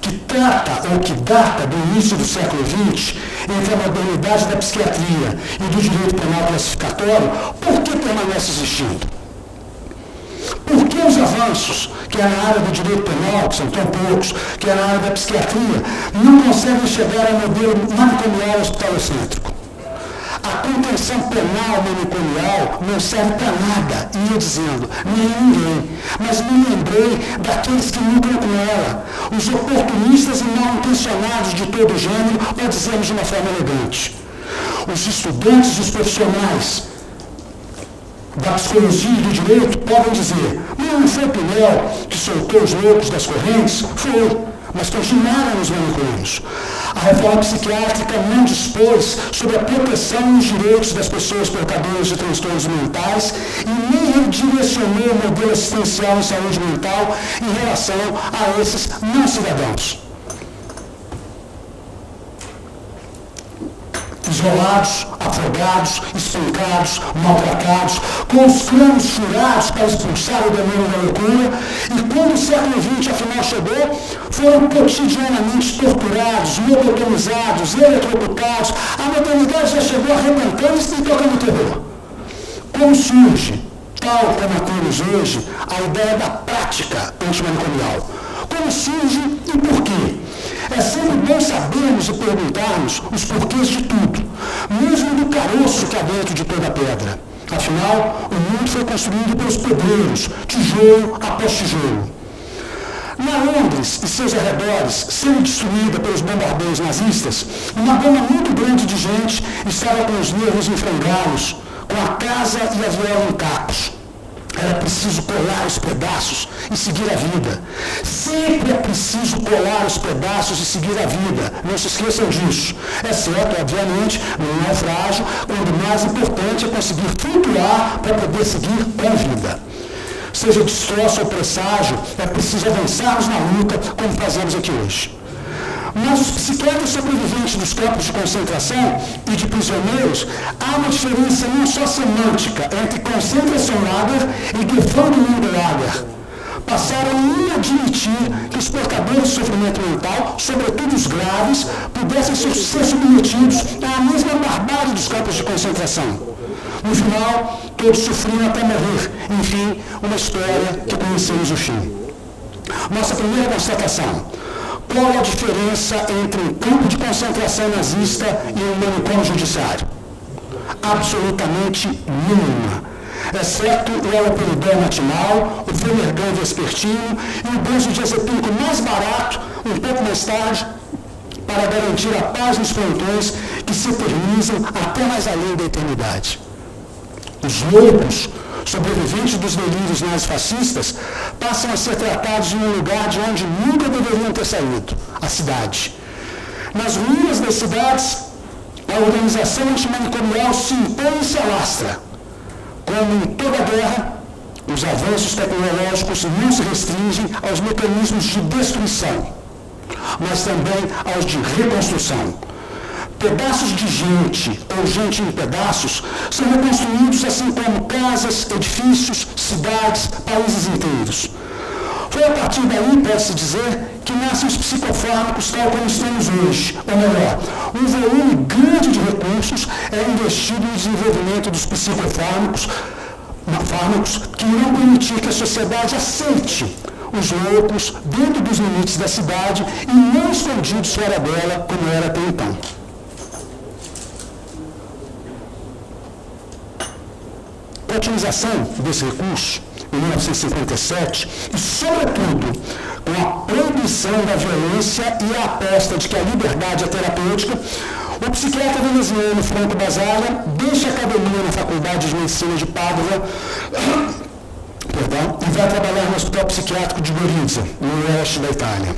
que trata ou que data do início do século vinte, entre a modernidade da psiquiatria e do direito penal classificatório, por que permanece existindo? Por que os avanços, que é na área do direito penal, que são tão poucos, que é na área da psiquiatria, não conseguem chegar ao modelo manicomial hospitalocêntrico? A contenção penal manicomial não serve para nada, ia dizendo, nem ninguém. Mas me lembrei daqueles que lucram com ela, os oportunistas e mal-intencionados de todo o gênero, ou dizemos de uma forma elegante. Os estudantes e os profissionais das teorias do direito podem dizer: não foi Pinel que soltou os loucos das correntes, foi, mas continuaram os manicomios. A reforma psiquiátrica não dispôs sobre a proteção dos direitos das pessoas portadoras de transtornos mentais e nem redirecionou o modelo assistencial em saúde mental em relação a esses não cidadãos. Isolados, afogados, espancados, maltratados, com os crânios furados para expulsar o demônio da loucura, e quando o século vinte afinal chegou, foram cotidianamente torturados, lobotomizados, eletrocutados. A modernidade já chegou arrebentando-se e tocando terror. Como surge, tal como temos hoje, a ideia da prática antimanicomial? Como surge e por quê? É sempre bom sabermos e perguntarmos os porquês de tudo, mesmo do caroço que há dentro de toda a pedra. Afinal, o mundo foi construído pelos pedreiros, tijolo após tijolo. Na Londres e seus arredores, sendo destruída pelos bombardeios nazistas, uma gama muito grande de gente estava com os nervos enfrangados, com a casa e a viola em cacos. Era preciso colar os pedaços e seguir a vida. Sempre é preciso colar os pedaços e seguir a vida. Não se esqueçam disso. Exceto, obviamente, no naufrágio, quando o mais importante é conseguir flutuar para poder seguir com a vida. Seja destroço ou presságio, é preciso avançarmos na luta, como fazemos aqui hoje. Mas os psiquiatras sobreviventes dos campos de concentração e de prisioneiros, há uma diferença não só semântica entre Konzentrationslager e Gefangenenlager. Passaram a admitir que os portadores de sofrimento mental, sobretudo os graves, pudessem ser submetidos à mesma barbárie dos campos de concentração. No final, todos sofriam até morrer. Enfim, uma história que conhecemos o fim. Nossa primeira constatação. Qual a diferença entre um campo de concentração nazista e um manicômio judiciário? Absolutamente nenhuma, exceto o haloperidol matinal, o femergão vespertino e o benzodiazepínico mais barato, um pouco mais tarde, para garantir a paz nos plantões que se eternizam até mais além da eternidade. Os loucos, sobreviventes dos delírios nazifascistas, passam a ser tratados em um lugar de onde nunca deveriam ter saído, a cidade. Nas ruínas das cidades, a organização antimanicomial se impõe e se alastra. Como em toda guerra, os avanços tecnológicos não se restringem aos mecanismos de destruição, mas também aos de reconstrução. Pedaços de gente, ou gente em pedaços, são reconstruídos assim como casas, edifícios, cidades, países inteiros. Foi a partir daí, pode-se dizer, que nascem os psicofármacos tal como estamos hoje. Ou melhor, um volume grande de recursos é investido no desenvolvimento dos psicofármacos, fármacos que irão permitir que a sociedade aceite os loucos dentro dos limites da cidade e não escondidos fora dela, como era até então. A utilização desse recurso, em mil novecentos e cinquenta e sete, e sobretudo com a proibição da violência e a aposta de que a liberdade é terapêutica, o psiquiatra veneziano Franco Basaglia deixa a academia na Faculdade de Medicina de Pádua perdão, e vai trabalhar no Hospital Psiquiátrico de Gorizia, no oeste da Itália.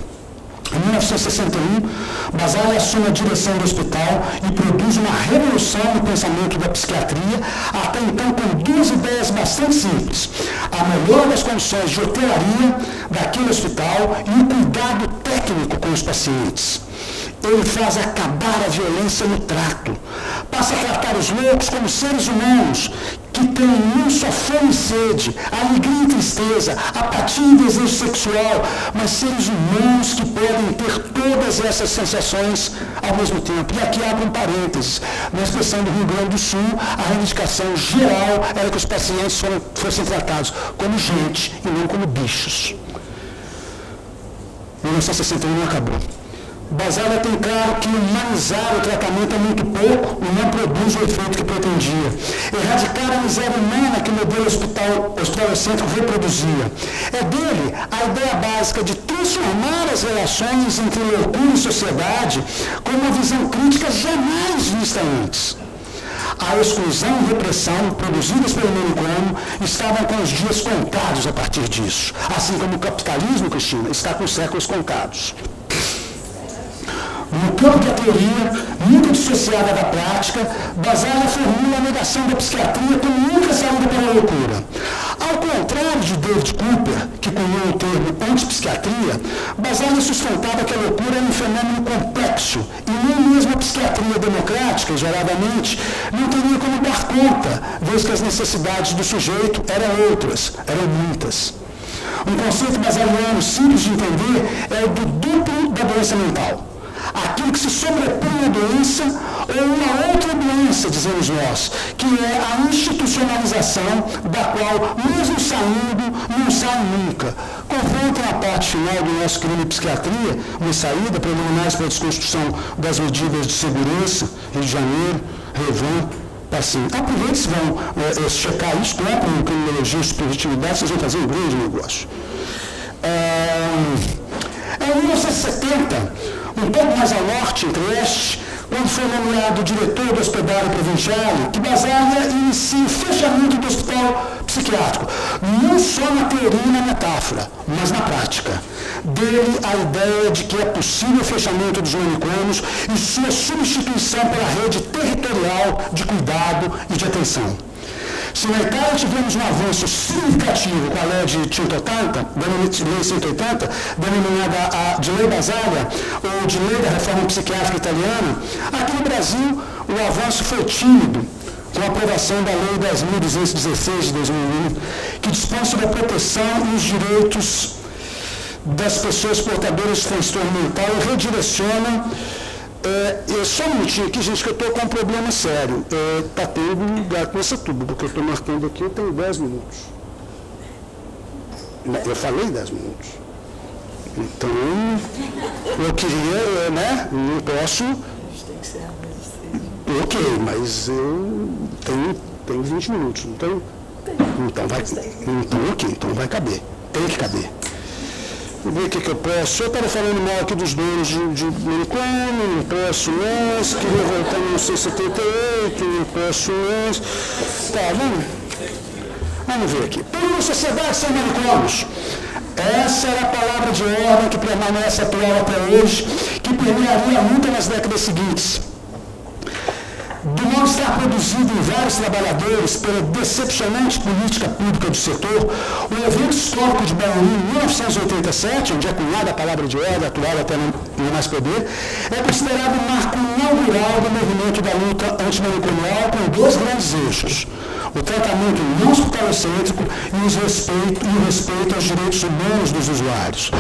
Em mil novecentos e sessenta e um, Basaglia assume a direção do hospital e produz uma revolução no pensamento da psiquiatria, até então com duas ideias bastante simples: a melhor das condições de hotelaria daquele hospital e o cuidado técnico com os pacientes. Ele faz acabar a violência no trato, passa a tratar os loucos como seres humanos, que têm não só fome e sede, alegria e tristeza, apatia e desejo sexual, mas seres humanos que podem ter todas essas sensações ao mesmo tempo. E aqui abro um parênteses. Na expressão do Rio Grande do Sul, a reivindicação geral era que os pacientes fossem tratados como gente e não como bichos. mil novecentos e sessenta e um acabou. Basaglia tem claro que humanizar o tratamento é muito pouco e não produz o efeito que pretendia. Erradicar a miséria humana que o modelo hospital, hospitalocêntrico reproduzia. É dele a ideia básica de transformar as relações entre loucura e sociedade com uma visão crítica jamais vista antes. A a exclusão e repressão produzidas pelo meio humano estavam com os dias contados a partir disso. Assim como o capitalismo, Cristina, está com os séculos contados. No campo da teoria, nunca dissociada da prática, Basaglia formula a negação da psiquiatria como nunca saída pela loucura. Ao contrário de David Cooper, que cunhou o termo antipsiquiatria, Basaglia sustentava que a loucura era um fenômeno complexo e nem mesmo a psiquiatria democrática, geradamente, não teria como dar conta, vez que as necessidades do sujeito eram outras, eram muitas. Um conceito basaliano simples de entender é o do duplo da doença mental. Aquilo que se sobrepõe à doença ou uma outra doença, dizemos nós, que é a institucionalização da qual, mesmo saindo, não sai nunca. Confrontam a parte final do nosso crime e psiquiatria, uma saída preliminares para a desconstrução das medidas de segurança, Rio de Janeiro, Revan. Assim, aproveita, se vão é, é, checar isso, comprem Criminologia e Subjetividade, vocês vão fazer um grande negócio. É, em mil novecentos e setenta, um pouco mais ao norte, entre este, quando foi nomeado diretor do Hospital Provincial, que Basaglia inicia o fechamento do hospital psiquiátrico, não só na teoria e na metáfora, mas na prática. Dele a ideia de que é possível o fechamento dos manicômios e sua substituição pela rede territorial de cuidado e de atenção. Se na Itália tivemos um avanço significativo com a lei de cento e oitenta, denominada de lei Basaglia, ou de lei da reforma psiquiátrica italiana, aqui no Brasil o avanço foi tímido, com a aprovação da lei dez mil duzentos e dezesseis de dois mil e um, que dispõe sobre a proteção e os direitos das pessoas portadoras de transtorno mental e redireciona. É, eu só um minutinho aqui, gente, que eu estou com um problema sério. Está é, tendo um lugar com essa tubo, porque eu estou marcando aqui, eu tenho dez minutos. Eu falei dez minutos. Então, eu queria, né? Não posso. Ok, mas eu tenho, tenho vinte minutos, não tenho? Então vai, então, ok, então vai caber. Tem que caber. Vou ver o que, que eu posso. Só para falando mal aqui dos donos de, de manicômio, não posso mais. Queria voltar em mil novecentos e setenta e oito, não posso mais. Tá, vamos, vamos ver aqui. Por uma sociedade sem manicômios. Essa era a palavra de ordem que permanece atual até hoje, que permearia muito nas décadas seguintes. Do modo de estar produzido em vários trabalhadores pela decepcionante política pública do setor, o evento histórico de Bauru em mil novecentos e oitenta e sete, onde é cunhada a palavra de ordem, atual até não mais poder, é considerado o marco inaugural do movimento da luta antimanicomial com dois grandes eixos: o tratamento não hospitalocêntrico e, os respeito, e o respeito aos direitos humanos dos usuários.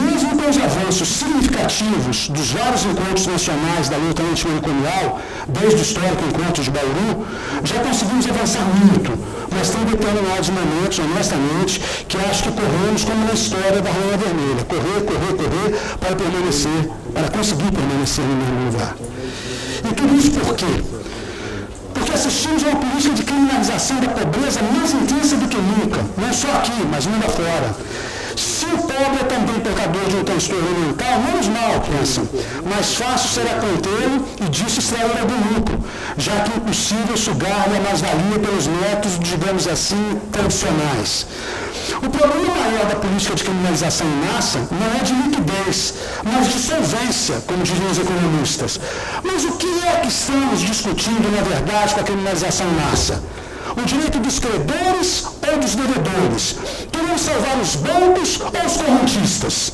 Mesmo com os avanços significativos dos vários encontros nacionais da luta antimanicomial, desde o histórico encontro de Bauru, já conseguimos avançar muito, mas tem determinados momentos, honestamente, que acho que corremos como na história da Rainha Vermelha, correr, correr, correr, para permanecer, para conseguir permanecer no mesmo lugar. E tudo isso por quê? Porque assistimos a uma política de criminalização da pobreza mais intensa do que nunca, não só aqui, mas mundo afora. Se o pobre é também pecador de um transtorno mental, menos mal, pensam, mais fácil será contê-lo e disso extrair algum lucro, já que é impossível sugar-lhe a mais-valia pelos métodos, digamos assim, tradicionais. O problema maior da política de criminalização em massa não é de liquidez, mas de solvência, como diriam os economistas. Mas o que é que estamos discutindo, na verdade, com a criminalização em massa? O direito dos credores ou dos devedores? Queremos salvar os bancos ou os correntistas?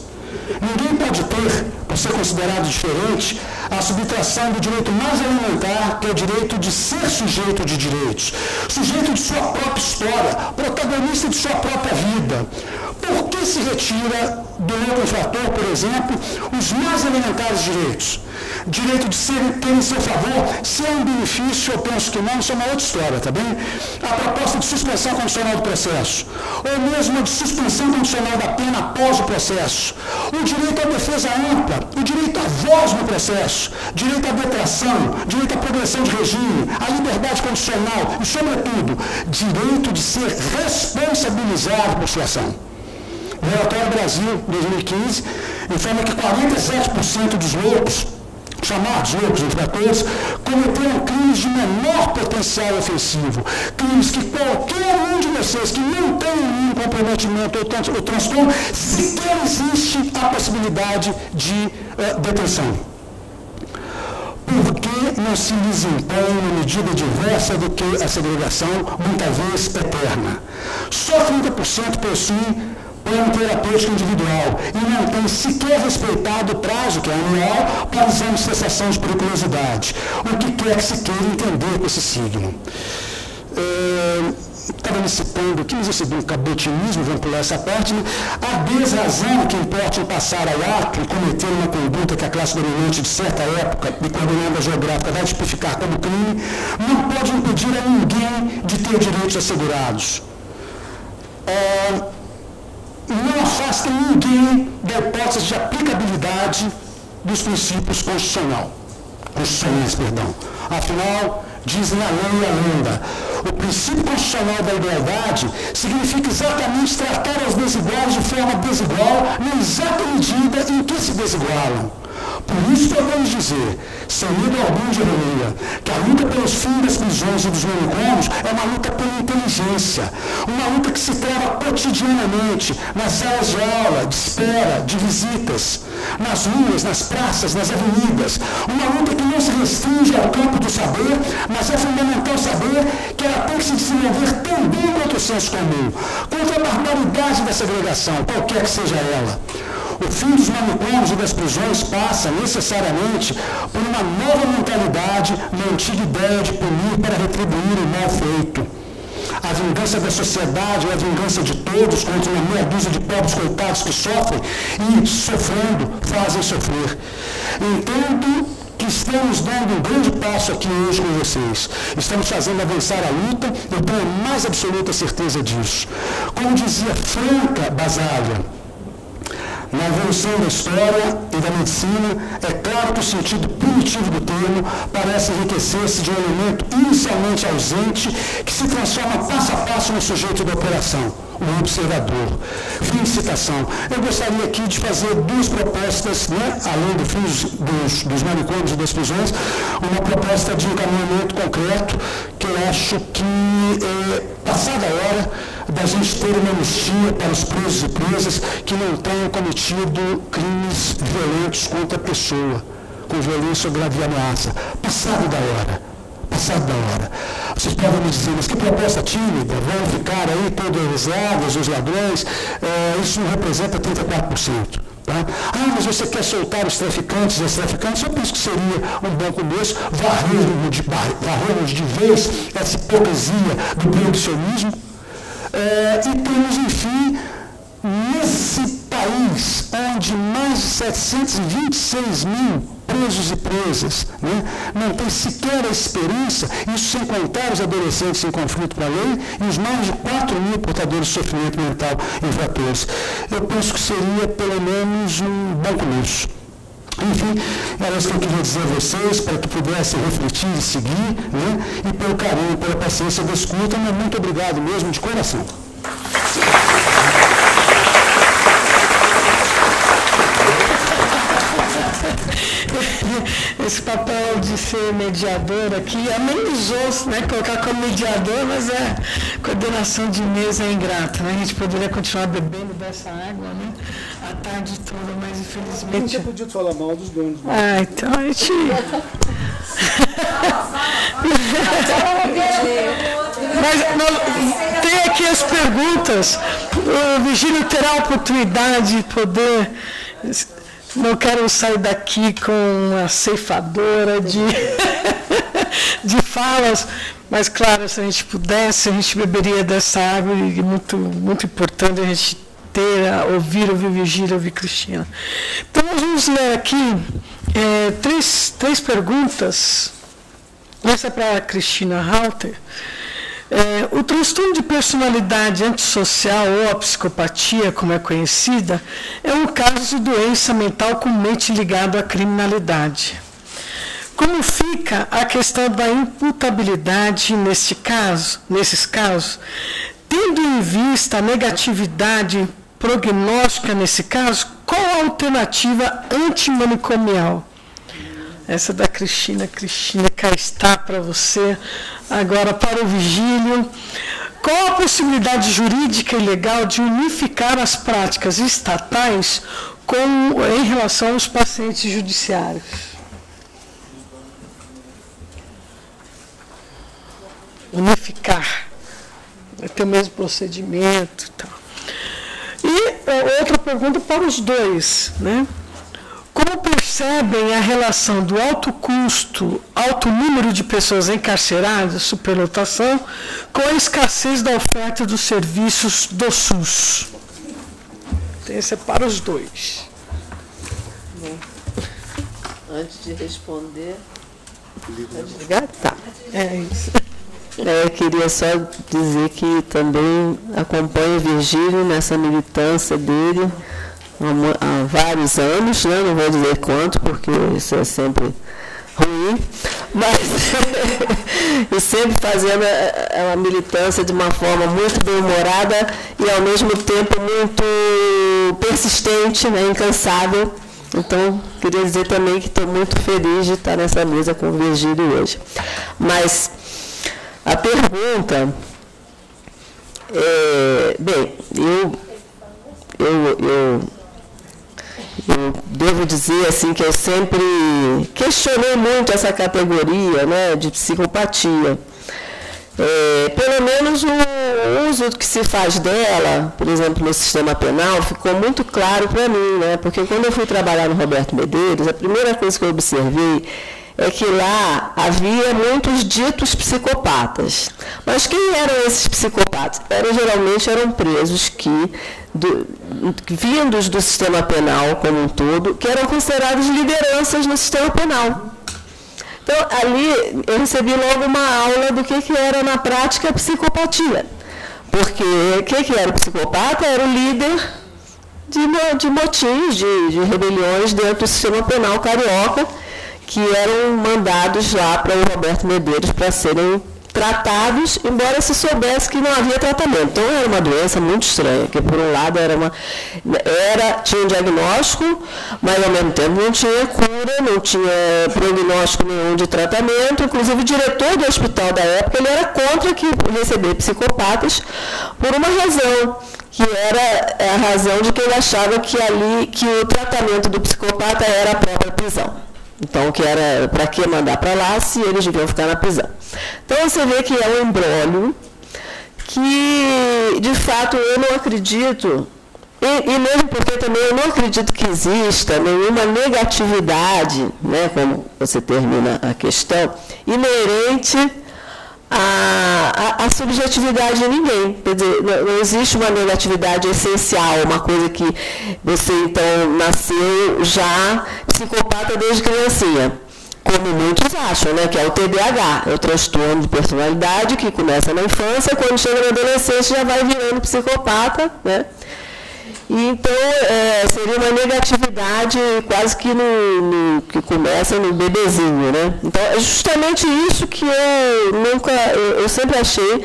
Ninguém pode ter, por ser considerado diferente, a subtração do direito mais elementar, que é o direito de ser sujeito de direitos, sujeito de sua própria história, protagonista de sua própria vida. Por que se retira do outro infrator, por exemplo, os mais elementares direitos? Direito de ser, ter em seu favor, se é um benefício, eu penso que não, isso é uma outra história, tá bem? A proposta de suspensão condicional do processo, ou mesmo a de suspensão condicional da pena após o processo, o direito à defesa ampla, o direito à voz no processo, direito à detração, direito à progressão de regime, à liberdade condicional e, sobretudo, direito de ser responsabilizado por sua ação. O Relatório Brasil, dois mil e quinze, informa que quarenta e sete por cento dos loucos chamados outros infratores, cometeram crimes de menor potencial ofensivo, crimes que qualquer um de vocês que não tem nenhum comprometimento ou transtorno, sequer existe a possibilidade de eh, detenção. Por que não se lhes impõe uma medida diversa do que a segregação, muitas vezes eterna? Só trinta por cento possuem plano terapêutico individual e não tem sequer respeitado o prazo, que é anual, para os anos de cessação de periculosidade. O que quer que se queira entender com esse signo? É... Estava me citando aqui, mas eu segui um cabotinismo, vamos pular essa parte, né? A desrazão que importa em passar ao ato e cometer uma conduta que a classe dominante de certa época, de coordenada geográfica, vai tipificar como crime, não pode impedir a ninguém de ter direitos assegurados. É, não afasta ninguém da hipótese de aplicabilidade dos princípios constitucional, constitucionais. Perdão. Afinal, dizem a lei e a lenda, o princípio constitucional da igualdade significa exatamente tratar os desiguais de forma desigual na exata medida em que se desigualam. Por isso podemos dizer, sem medo algum de ironia, que a luta pelos fins das prisões e dos manicômios é uma luta pela inteligência, uma luta que se trava cotidianamente nas salas de aula, de espera, de visitas, nas ruas, nas praças, nas avenidas, uma luta que não se restringe ao campo do saber, mas é fundamental saber que ela tem que se desenvolver também contra o senso comum, contra a barbaridade da segregação, qualquer que seja ela. O fim dos manicômios e das prisões passa, necessariamente, por uma nova mentalidade na antiga ideia de punir para retribuir o mal feito. A vingança da sociedade é a vingança de todos contra uma meia dúzia de pobres coitados que sofrem e, sofrendo, fazem sofrer. Entendo que estamos dando um grande passo aqui hoje com vocês. Estamos fazendo avançar a luta, eu tenho a mais absoluta certeza disso. Como dizia Franco Basaglia, na evolução da história e da medicina, é claro que o sentido punitivo do termo parece enriquecer-se de um elemento inicialmente ausente que se transforma passo a passo no sujeito da operação, o observador. Fim de citação. Eu gostaria aqui de fazer duas propostas, né, além do fim dos, dos manicômios e das prisões, uma proposta de encaminhamento concreto que eu acho que, eh, passada a hora, da gente ter uma anistia para os presos e presas que não tenham cometido crimes violentos contra a pessoa, com violência ou grave ameaça. Passado da hora, passado da hora. Vocês podem me dizer, mas que proposta tímida, vão ficar aí penalizados os ladrões, é, isso não representa trinta e quatro por cento. Tá? Ah, mas você quer soltar os traficantes e as traficantes? Eu penso que seria um bom começo, varrermos de, varrermos de vez essa hipocrisia do proibicionismo. É, e temos, enfim, nesse país onde mais de setecentos e vinte e seis mil presos e presas, né, não tem sequer a esperança, isso sem contar os adolescentes em conflito com a lei e os mais de quatro mil portadores de sofrimento mental infratores. Eu penso que seria pelo menos um bom começo. Enfim, era isso que eu queria dizer a vocês, para que pudessem refletir e seguir, né? E pelo carinho, pela paciência da escuta, mas muito obrigado mesmo, de coração. Esse papel de ser mediador aqui, além dos outros, né, colocar como mediador, mas é coordenação de mesa é ingrata, né? A gente poderia continuar bebendo dessa água, né, a tarde toda, mas infelizmente... Não tinha podido falar mal dos donos. Ah, então a gente... Mas não, tem aqui as perguntas. O Virgílio terá a oportunidade de poder... Não quero sair daqui com uma ceifadora de, de falas, mas, claro, se a gente pudesse, a gente beberia dessa água, e é muito, muito importante a gente ter, a ouvir, ouvir Virgílio, ouvir Cristina. Então, nós vamos ler aqui é, três, três perguntas. Essa é para a Cristina Rauter. É, o transtorno de personalidade antissocial, ou a psicopatia, como é conhecida, é um caso de doença mental comumente ligado à criminalidade. Como fica a questão da imputabilidade neste caso, nesses casos, tendo em vista a negatividade prognóstica nesse caso, qual a alternativa antimanicomial? Essa da Cristina, Cristina, cá está para você. Agora para o Virgílio. Qual a possibilidade jurídica e legal de unificar as práticas estatais com, em relação aos pacientes judiciários? Unificar. Vai ter o mesmo procedimento e tal. E outra pergunta para os dois, né? Como percebem a relação do alto custo, alto número de pessoas encarceradas, superlotação, com a escassez da oferta dos serviços do SUS? Então, esse é para os dois. Bom, antes de responder... Tá, tá. É isso. É, eu queria só dizer que também acompanho o Virgílio nessa militância dele há vários anos, né? Não vou dizer quanto, porque isso é sempre ruim, mas e sempre fazendo a, a militância de uma forma muito bem-humorada e, ao mesmo tempo, muito persistente, né? Incansável. Então, queria dizer também que estou muito feliz de estar nessa mesa com o Virgílio hoje. Mas a pergunta... É, bem, eu... Eu, eu, eu devo dizer assim, que eu sempre questionei muito essa categoria, né, de psicopatia. É, pelo menos o uso que se faz dela, por exemplo, no sistema penal, ficou muito claro para mim, né, porque quando eu fui trabalhar no Roberto Medeiros, a primeira coisa que eu observei é que lá havia muitos ditos psicopatas. Mas quem eram esses psicopatas? Eram, geralmente eram presos que, do, vindos do sistema penal como um todo, que eram considerados lideranças no sistema penal. Então, ali eu recebi logo uma aula do que, que era, na prática, a psicopatia. Porque o que, que era o psicopata? Era o líder de, de motins, de, de rebeliões dentro do sistema penal carioca, que eram mandados lá para o Roberto Medeiros para serem tratados, embora se soubesse que não havia tratamento. Então, era uma doença muito estranha, que, por um lado, era uma, era, tinha um diagnóstico, mas, ao mesmo tempo, não tinha cura, não tinha prognóstico nenhum de tratamento. Inclusive, o diretor do hospital da época, ele era contra que receber psicopatas por uma razão, que era a razão de que ele achava que, ali, que o tratamento do psicopata era a própria prisão. Então, que era para que mandar para lá se eles deviam ficar na prisão. Então, você vê que é um imbróglio que, de fato, eu não acredito, e, e mesmo porque também eu não acredito que exista nenhuma negatividade, né, como você termina a questão, inerente à, à, à subjetividade de ninguém. Quer dizer, não, não existe uma negatividade essencial, uma coisa que você, então, nasceu já... psicopata desde criancinha, como muitos acham, né, que é o T D A H, é o transtorno de personalidade que começa na infância, quando chega na adolescência já vai virando psicopata, né? E, então, é, seria uma negatividade quase que, no, no, que começa no bebezinho, né? Então, é justamente isso que eu nunca, eu, eu sempre achei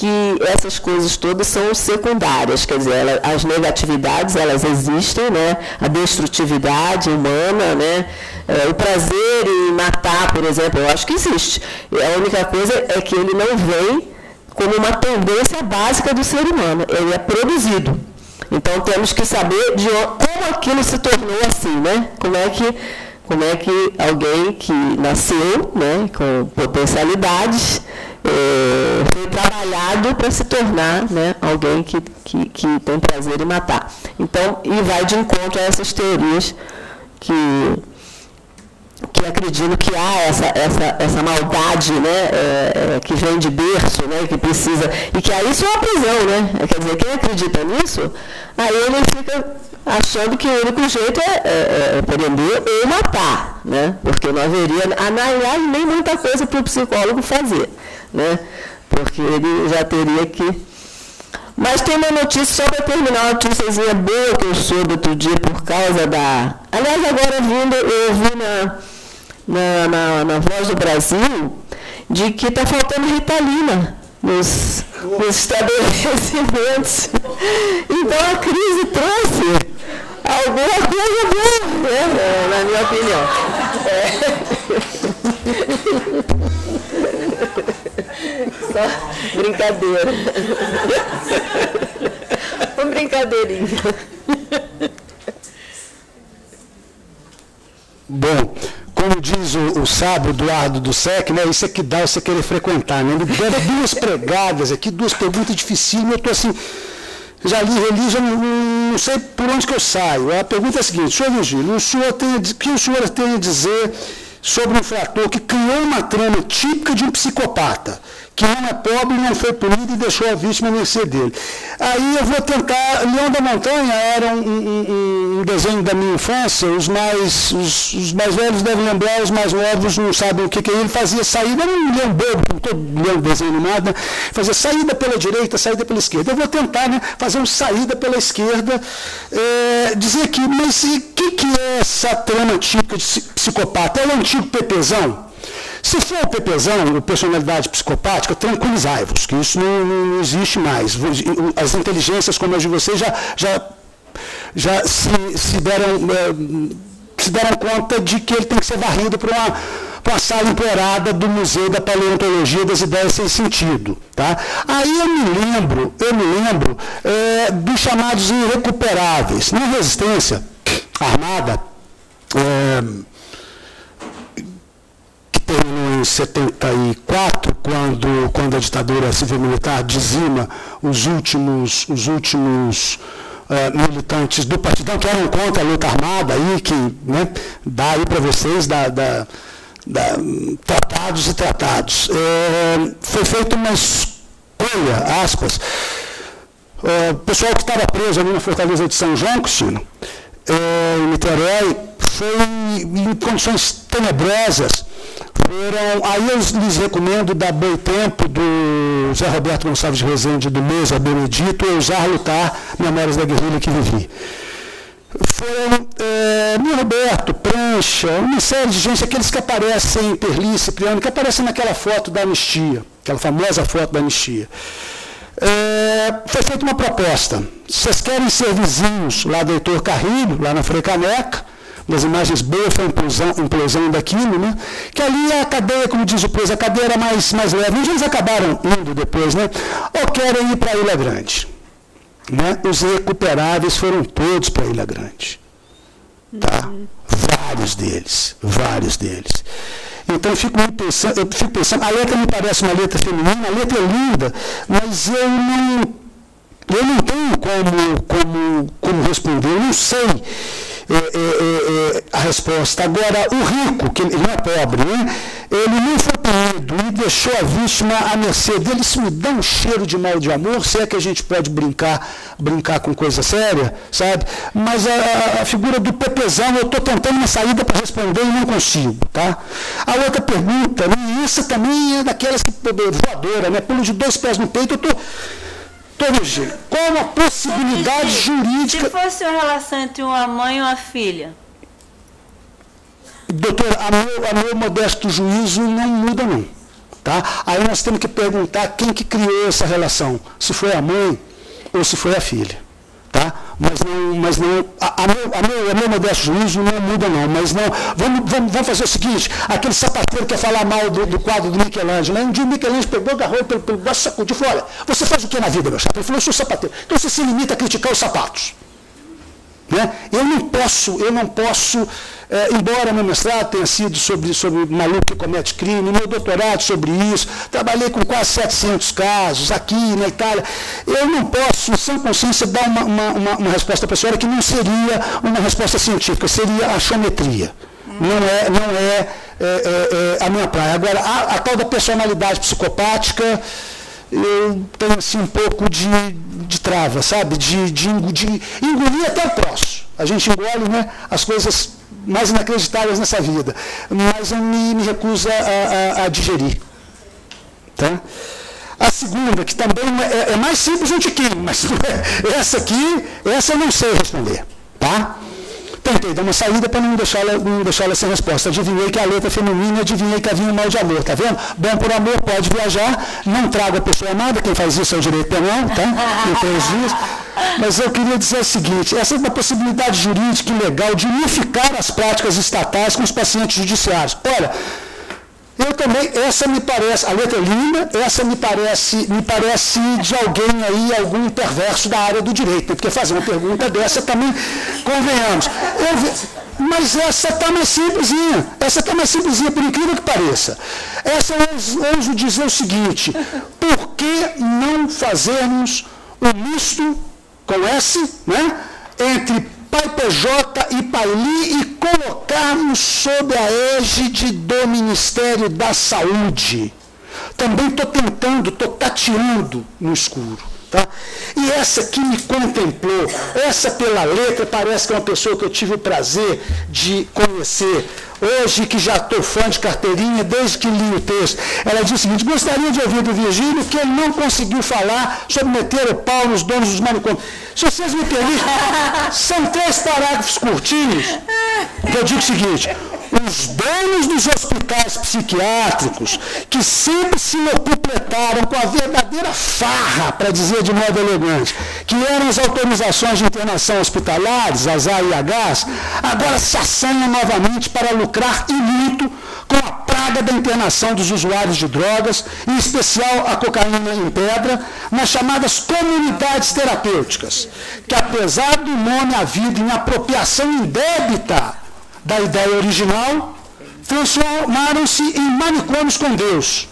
que essas coisas todas são secundárias, quer dizer, ela, as negatividades, elas existem, né? A destrutividade humana, né? É, o prazer em matar, por exemplo, eu acho que existe. A única coisa é que ele não vem como uma tendência básica do ser humano, ele é produzido. Então, temos que saber de como aquilo se tornou assim, né? Como é que... Como é que alguém que nasceu, né, com potencialidades, é, foi trabalhado para se tornar, né, alguém que, que, que tem prazer em matar. Então, e vai de encontro a essas teorias que, que acredito que há essa, essa, essa maldade, né, é, é, que vem de berço, né, que precisa... E que aí isso é uma prisão, né? Quer dizer, quem acredita nisso, aí ele fica... achando que o único jeito é, é, é prender ou matar, né? Porque não haveria, aliás, nem muita coisa para o psicólogo fazer, né? Porque ele já teria que... Mas tem uma notícia, só para terminar, uma notíciazinha boa que eu soube outro dia por causa da... Aliás, agora vindo, eu vi na, na, na, na Voz do Brasil de que está faltando Ritalina nos, nos estabelecimentos. Então, a crise trouxe alguma coisa boa, né? Na minha opinião. É. Só brincadeira. Uma brincadeirinha. Bom, como diz o, o sábio Eduardo do S E C, né, isso é que dá você querer frequentar. Né? Ele deu duas pregadas aqui, duas perguntas dificílimas, eu estou assim... Já li, reli, já não, não sei por onde que eu saio. A pergunta é a seguinte: senhor Virgílio, o senhor tem, o que o senhor tem a dizer sobre um infrator que criou uma trama típica de um psicopata, que não é pobre, não foi punido e deixou a vítima à mercê dele? Aí eu vou tentar... Leão da Montanha era um, um, um desenho da minha infância, os mais, os, os mais velhos devem lembrar, os mais novos não sabem o que que é. Ele fazia saída, era um leão bobo, não estou lendo desenho animado, né? Fazia saída pela direita, saída pela esquerda. Eu vou tentar, né, fazer uma saída pela esquerda, é, dizer aqui, mas o que, que é essa trama típica de psicopata? É o antigo pepezão? Se for o pepezão, personalidade psicopática, tranquilizai-vos, que isso não, não existe mais. As inteligências como as de vocês já, já, já se, se, deram, se deram conta de que ele tem que ser varrido para uma, para uma sala empoeirada do Museu da Paleontologia das Ideias Sem Sentido. Tá? Aí eu me lembro, eu me lembro é, dos chamados irrecuperáveis. Na resistência armada... É, terminou em setenta e quatro, quando, quando a ditadura civil-militar dizima os últimos, os últimos eh, militantes do Partidão, que eram contra a luta armada, aí, que, né, dá aí para vocês da, da, da, tratados e tratados. É, foi feita uma escolha, aspas, é, o pessoal que estava preso ali na Fortaleza de São João, Cristina, é, em Niterói, foi em condições tenebrosas. Foram, aí eu lhes recomendo da Boi Tempo, do Zé Roberto Gonçalves de Rezende, do Mesa Benedito, Ousar Lutar, Memórias da Guerrilha que Vivi. Foram é, Meu Roberto, Prancha, uma série de gente, aqueles que aparecem, Perli, Cipriano, que aparecem naquela foto da anistia, aquela famosa foto da anistia. É, foi feita uma proposta. Vocês querem ser vizinhos lá do Heitor Carrilho, lá na Frei Caneca, das imagens boas, foi a implosão, implosão daquilo, né? Que ali a cadeia, como diz o preso, a cadeia era mais, mais leve. Onde eles acabaram indo depois, né? Ou querem ir para a Ilha Grande. Né? Os recuperáveis foram todos para a Ilha Grande. Tá? Uhum. Vários deles, vários deles. Então, eu fico, muito pensando, eu fico pensando, a letra me parece uma letra feminina, a letra é linda, mas eu não, eu não tenho como, como, como responder, eu não sei. É, é, é, a resposta. Agora, o rico, que ele não é pobre, né? Ele não foi punido e deixou a vítima à mercê dele. Isso me dá um cheiro de mal de amor, se é que a gente pode brincar, brincar com coisa séria, sabe? Mas a, a figura do pepezão, eu estou tentando uma saída para responder e não consigo. Tá? A outra pergunta, essa também é daquelas que, voadora, né? Pulo de dois pés no peito, eu estou... Qual a possibilidade se, jurídica... Se fosse uma relação entre uma mãe e uma filha? Doutor, a meu, a meu modesto juízo não muda, não. Tá? Aí nós temos que perguntar quem que criou essa relação, se foi a mãe ou se foi a filha. Tá? Mas não, mas não a, a, meu, a, meu, a meu modesto juízo não muda, não. Mas não, vamos, vamos, vamos fazer o seguinte: aquele sapateiro que quer falar mal do, do quadro do Michelangelo, né? Um dia o Michelangelo pegou, agarrou pelo, pelo braço, sacudiu e falou: olha, você faz o que na vida, meu chapa? Ele falou: eu sou sapateiro. Então você se limita a criticar os sapatos. Né? Eu não posso, eu não posso, é, embora meu mestrado tenha sido sobre, sobre maluco que comete crime, meu doutorado sobre isso, trabalhei com quase setecentos casos aqui na Itália, eu não posso, sem consciência, dar uma, uma, uma, uma resposta para a senhora que não seria uma resposta científica, seria axometria. Não é, não é, é, é, é a minha praia. Agora, a, a tal da personalidade psicopática, eu tenho assim um pouco de, de trava, sabe? De, de, de engolir até o troço. A gente engole, né, as coisas mais inacreditáveis nessa vida, mas eu me, me recuso a, a, a digerir. Tá? A segunda, que também é, é mais simples, gente, aqui, mas essa aqui, essa eu não sei responder. Tá? Tentei dar uma saída para não deixá-la não deixá-la sem resposta. Adivinhei que a letra é feminina, adivinhei que havia um mal de amor, tá vendo? Bom por amor, pode viajar, não traga a pessoa amada, quem faz isso é o direito penal, tá? Em três dias. Mas eu queria dizer o seguinte, essa é uma possibilidade jurídica e legal de unificar as práticas estatais com os pacientes judiciários. Olha, eu também, essa me parece, a letra é linda, essa me parece, me parece de alguém aí, algum perverso da área do direito, porque fazer uma pergunta dessa também, convenhamos. Eu, mas essa está mais simplesinha, essa está mais simplesinha, por incrível que pareça. Essa eu ouso dizer o seguinte, por que não fazermos um misto com S, né, entre Pai P J e Paili e colocarmos sob a égide do Ministério da Saúde. Também estou tentando, estou tateando no escuro. Tá? E essa que me contemplou, essa pela letra, parece que é uma pessoa que eu tive o prazer de conhecer. Hoje, que já estou fã de carteirinha, desde que li o texto, ela disse o seguinte, gostaria de ouvir do Virgílio que ele não conseguiu falar sobre meter o pau nos donos dos manicômios. Se vocês me permitem, são três parágrafos curtinhos, que eu digo o seguinte, os donos dos hospitais psiquiátricos, que sempre se locupletaram com a verdadeira farra, para dizer de modo elegante, que eram as autorizações de internação hospitalares, as A I Hs, agora se assanham novamente para lucrar e muito com a praga da internação dos usuários de drogas, em especial a cocaína em pedra, nas chamadas comunidades terapêuticas, que apesar do nome havido em apropriação indébita da ideia original, transformaram-se em manicômios com Deus.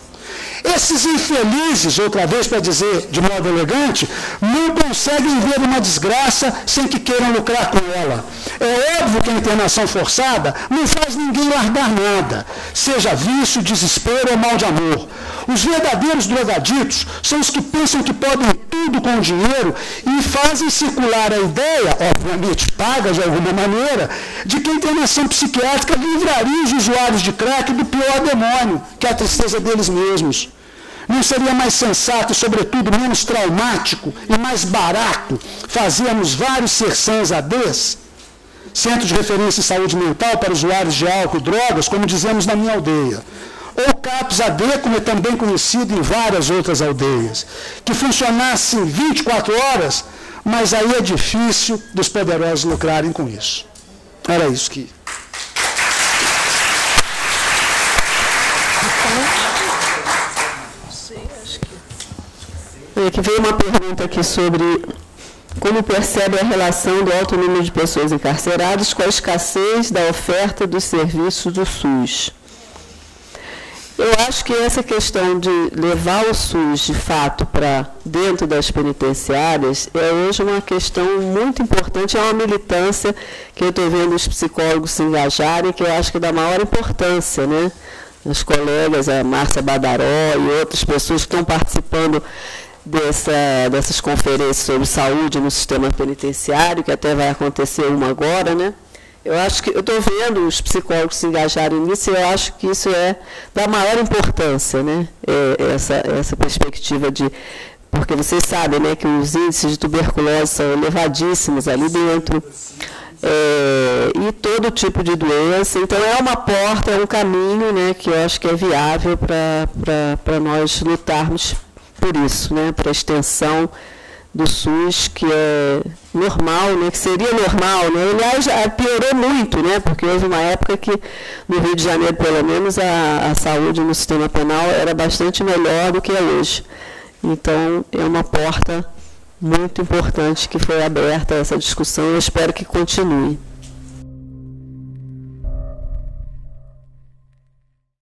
Esses infelizes, outra vez para dizer de modo elegante, não conseguem ver uma desgraça sem que queiram lucrar com ela. É óbvio que a internação forçada não faz ninguém largar nada, seja vício, desespero ou mal de amor. Os verdadeiros drogaditos são os que pensam que podem tudo com o dinheiro e fazem circular a ideia, obviamente paga de alguma maneira, de que a internação psiquiátrica livraria os usuários de crack do pior demônio, que é a tristeza deles mesmos. Não seria mais sensato e, sobretudo, menos traumático e mais barato fazermos vários serçãs A Ds, Centro de Referência em Saúde Mental para Usuários de Álcool e Drogas, como dizemos na minha aldeia, ou CAPS A D, como é também conhecido em várias outras aldeias, que funcionassem vinte e quatro horas, mas aí é difícil dos poderosos lucrarem com isso. Era isso que... É que veio uma pergunta aqui sobre como percebe a relação do alto número de pessoas encarceradas com a escassez da oferta dos serviços do SUS. Eu acho que essa questão de levar o SUS, de fato, para dentro das penitenciárias é hoje uma questão muito importante, é uma militância que eu estou vendo os psicólogos se engajarem, que eu acho que é da maior importância, né? Os colegas, a Márcia Badaró e outras pessoas que estão participando Dessa, dessas conferências sobre saúde no sistema penitenciário, que até vai acontecer uma agora, né? Eu acho que eu estou vendo os psicólogos se engajarem nisso e eu acho que isso é da maior importância, né? É, essa, essa perspectiva de... Porque vocês sabem, né, que os índices de tuberculose são elevadíssimos ali dentro, é, e todo tipo de doença. Então, é uma porta, é um caminho, né, que eu acho que é viável para nós lutarmos por isso, né, para a extensão do SUS, que é normal, né, que seria normal, né? Aliás, piorou muito, né, porque houve uma época que, no Rio de Janeiro, pelo menos, a, a saúde no sistema penal era bastante melhor do que é hoje. Então, é uma porta muito importante que foi aberta essa discussão e eu espero que continue.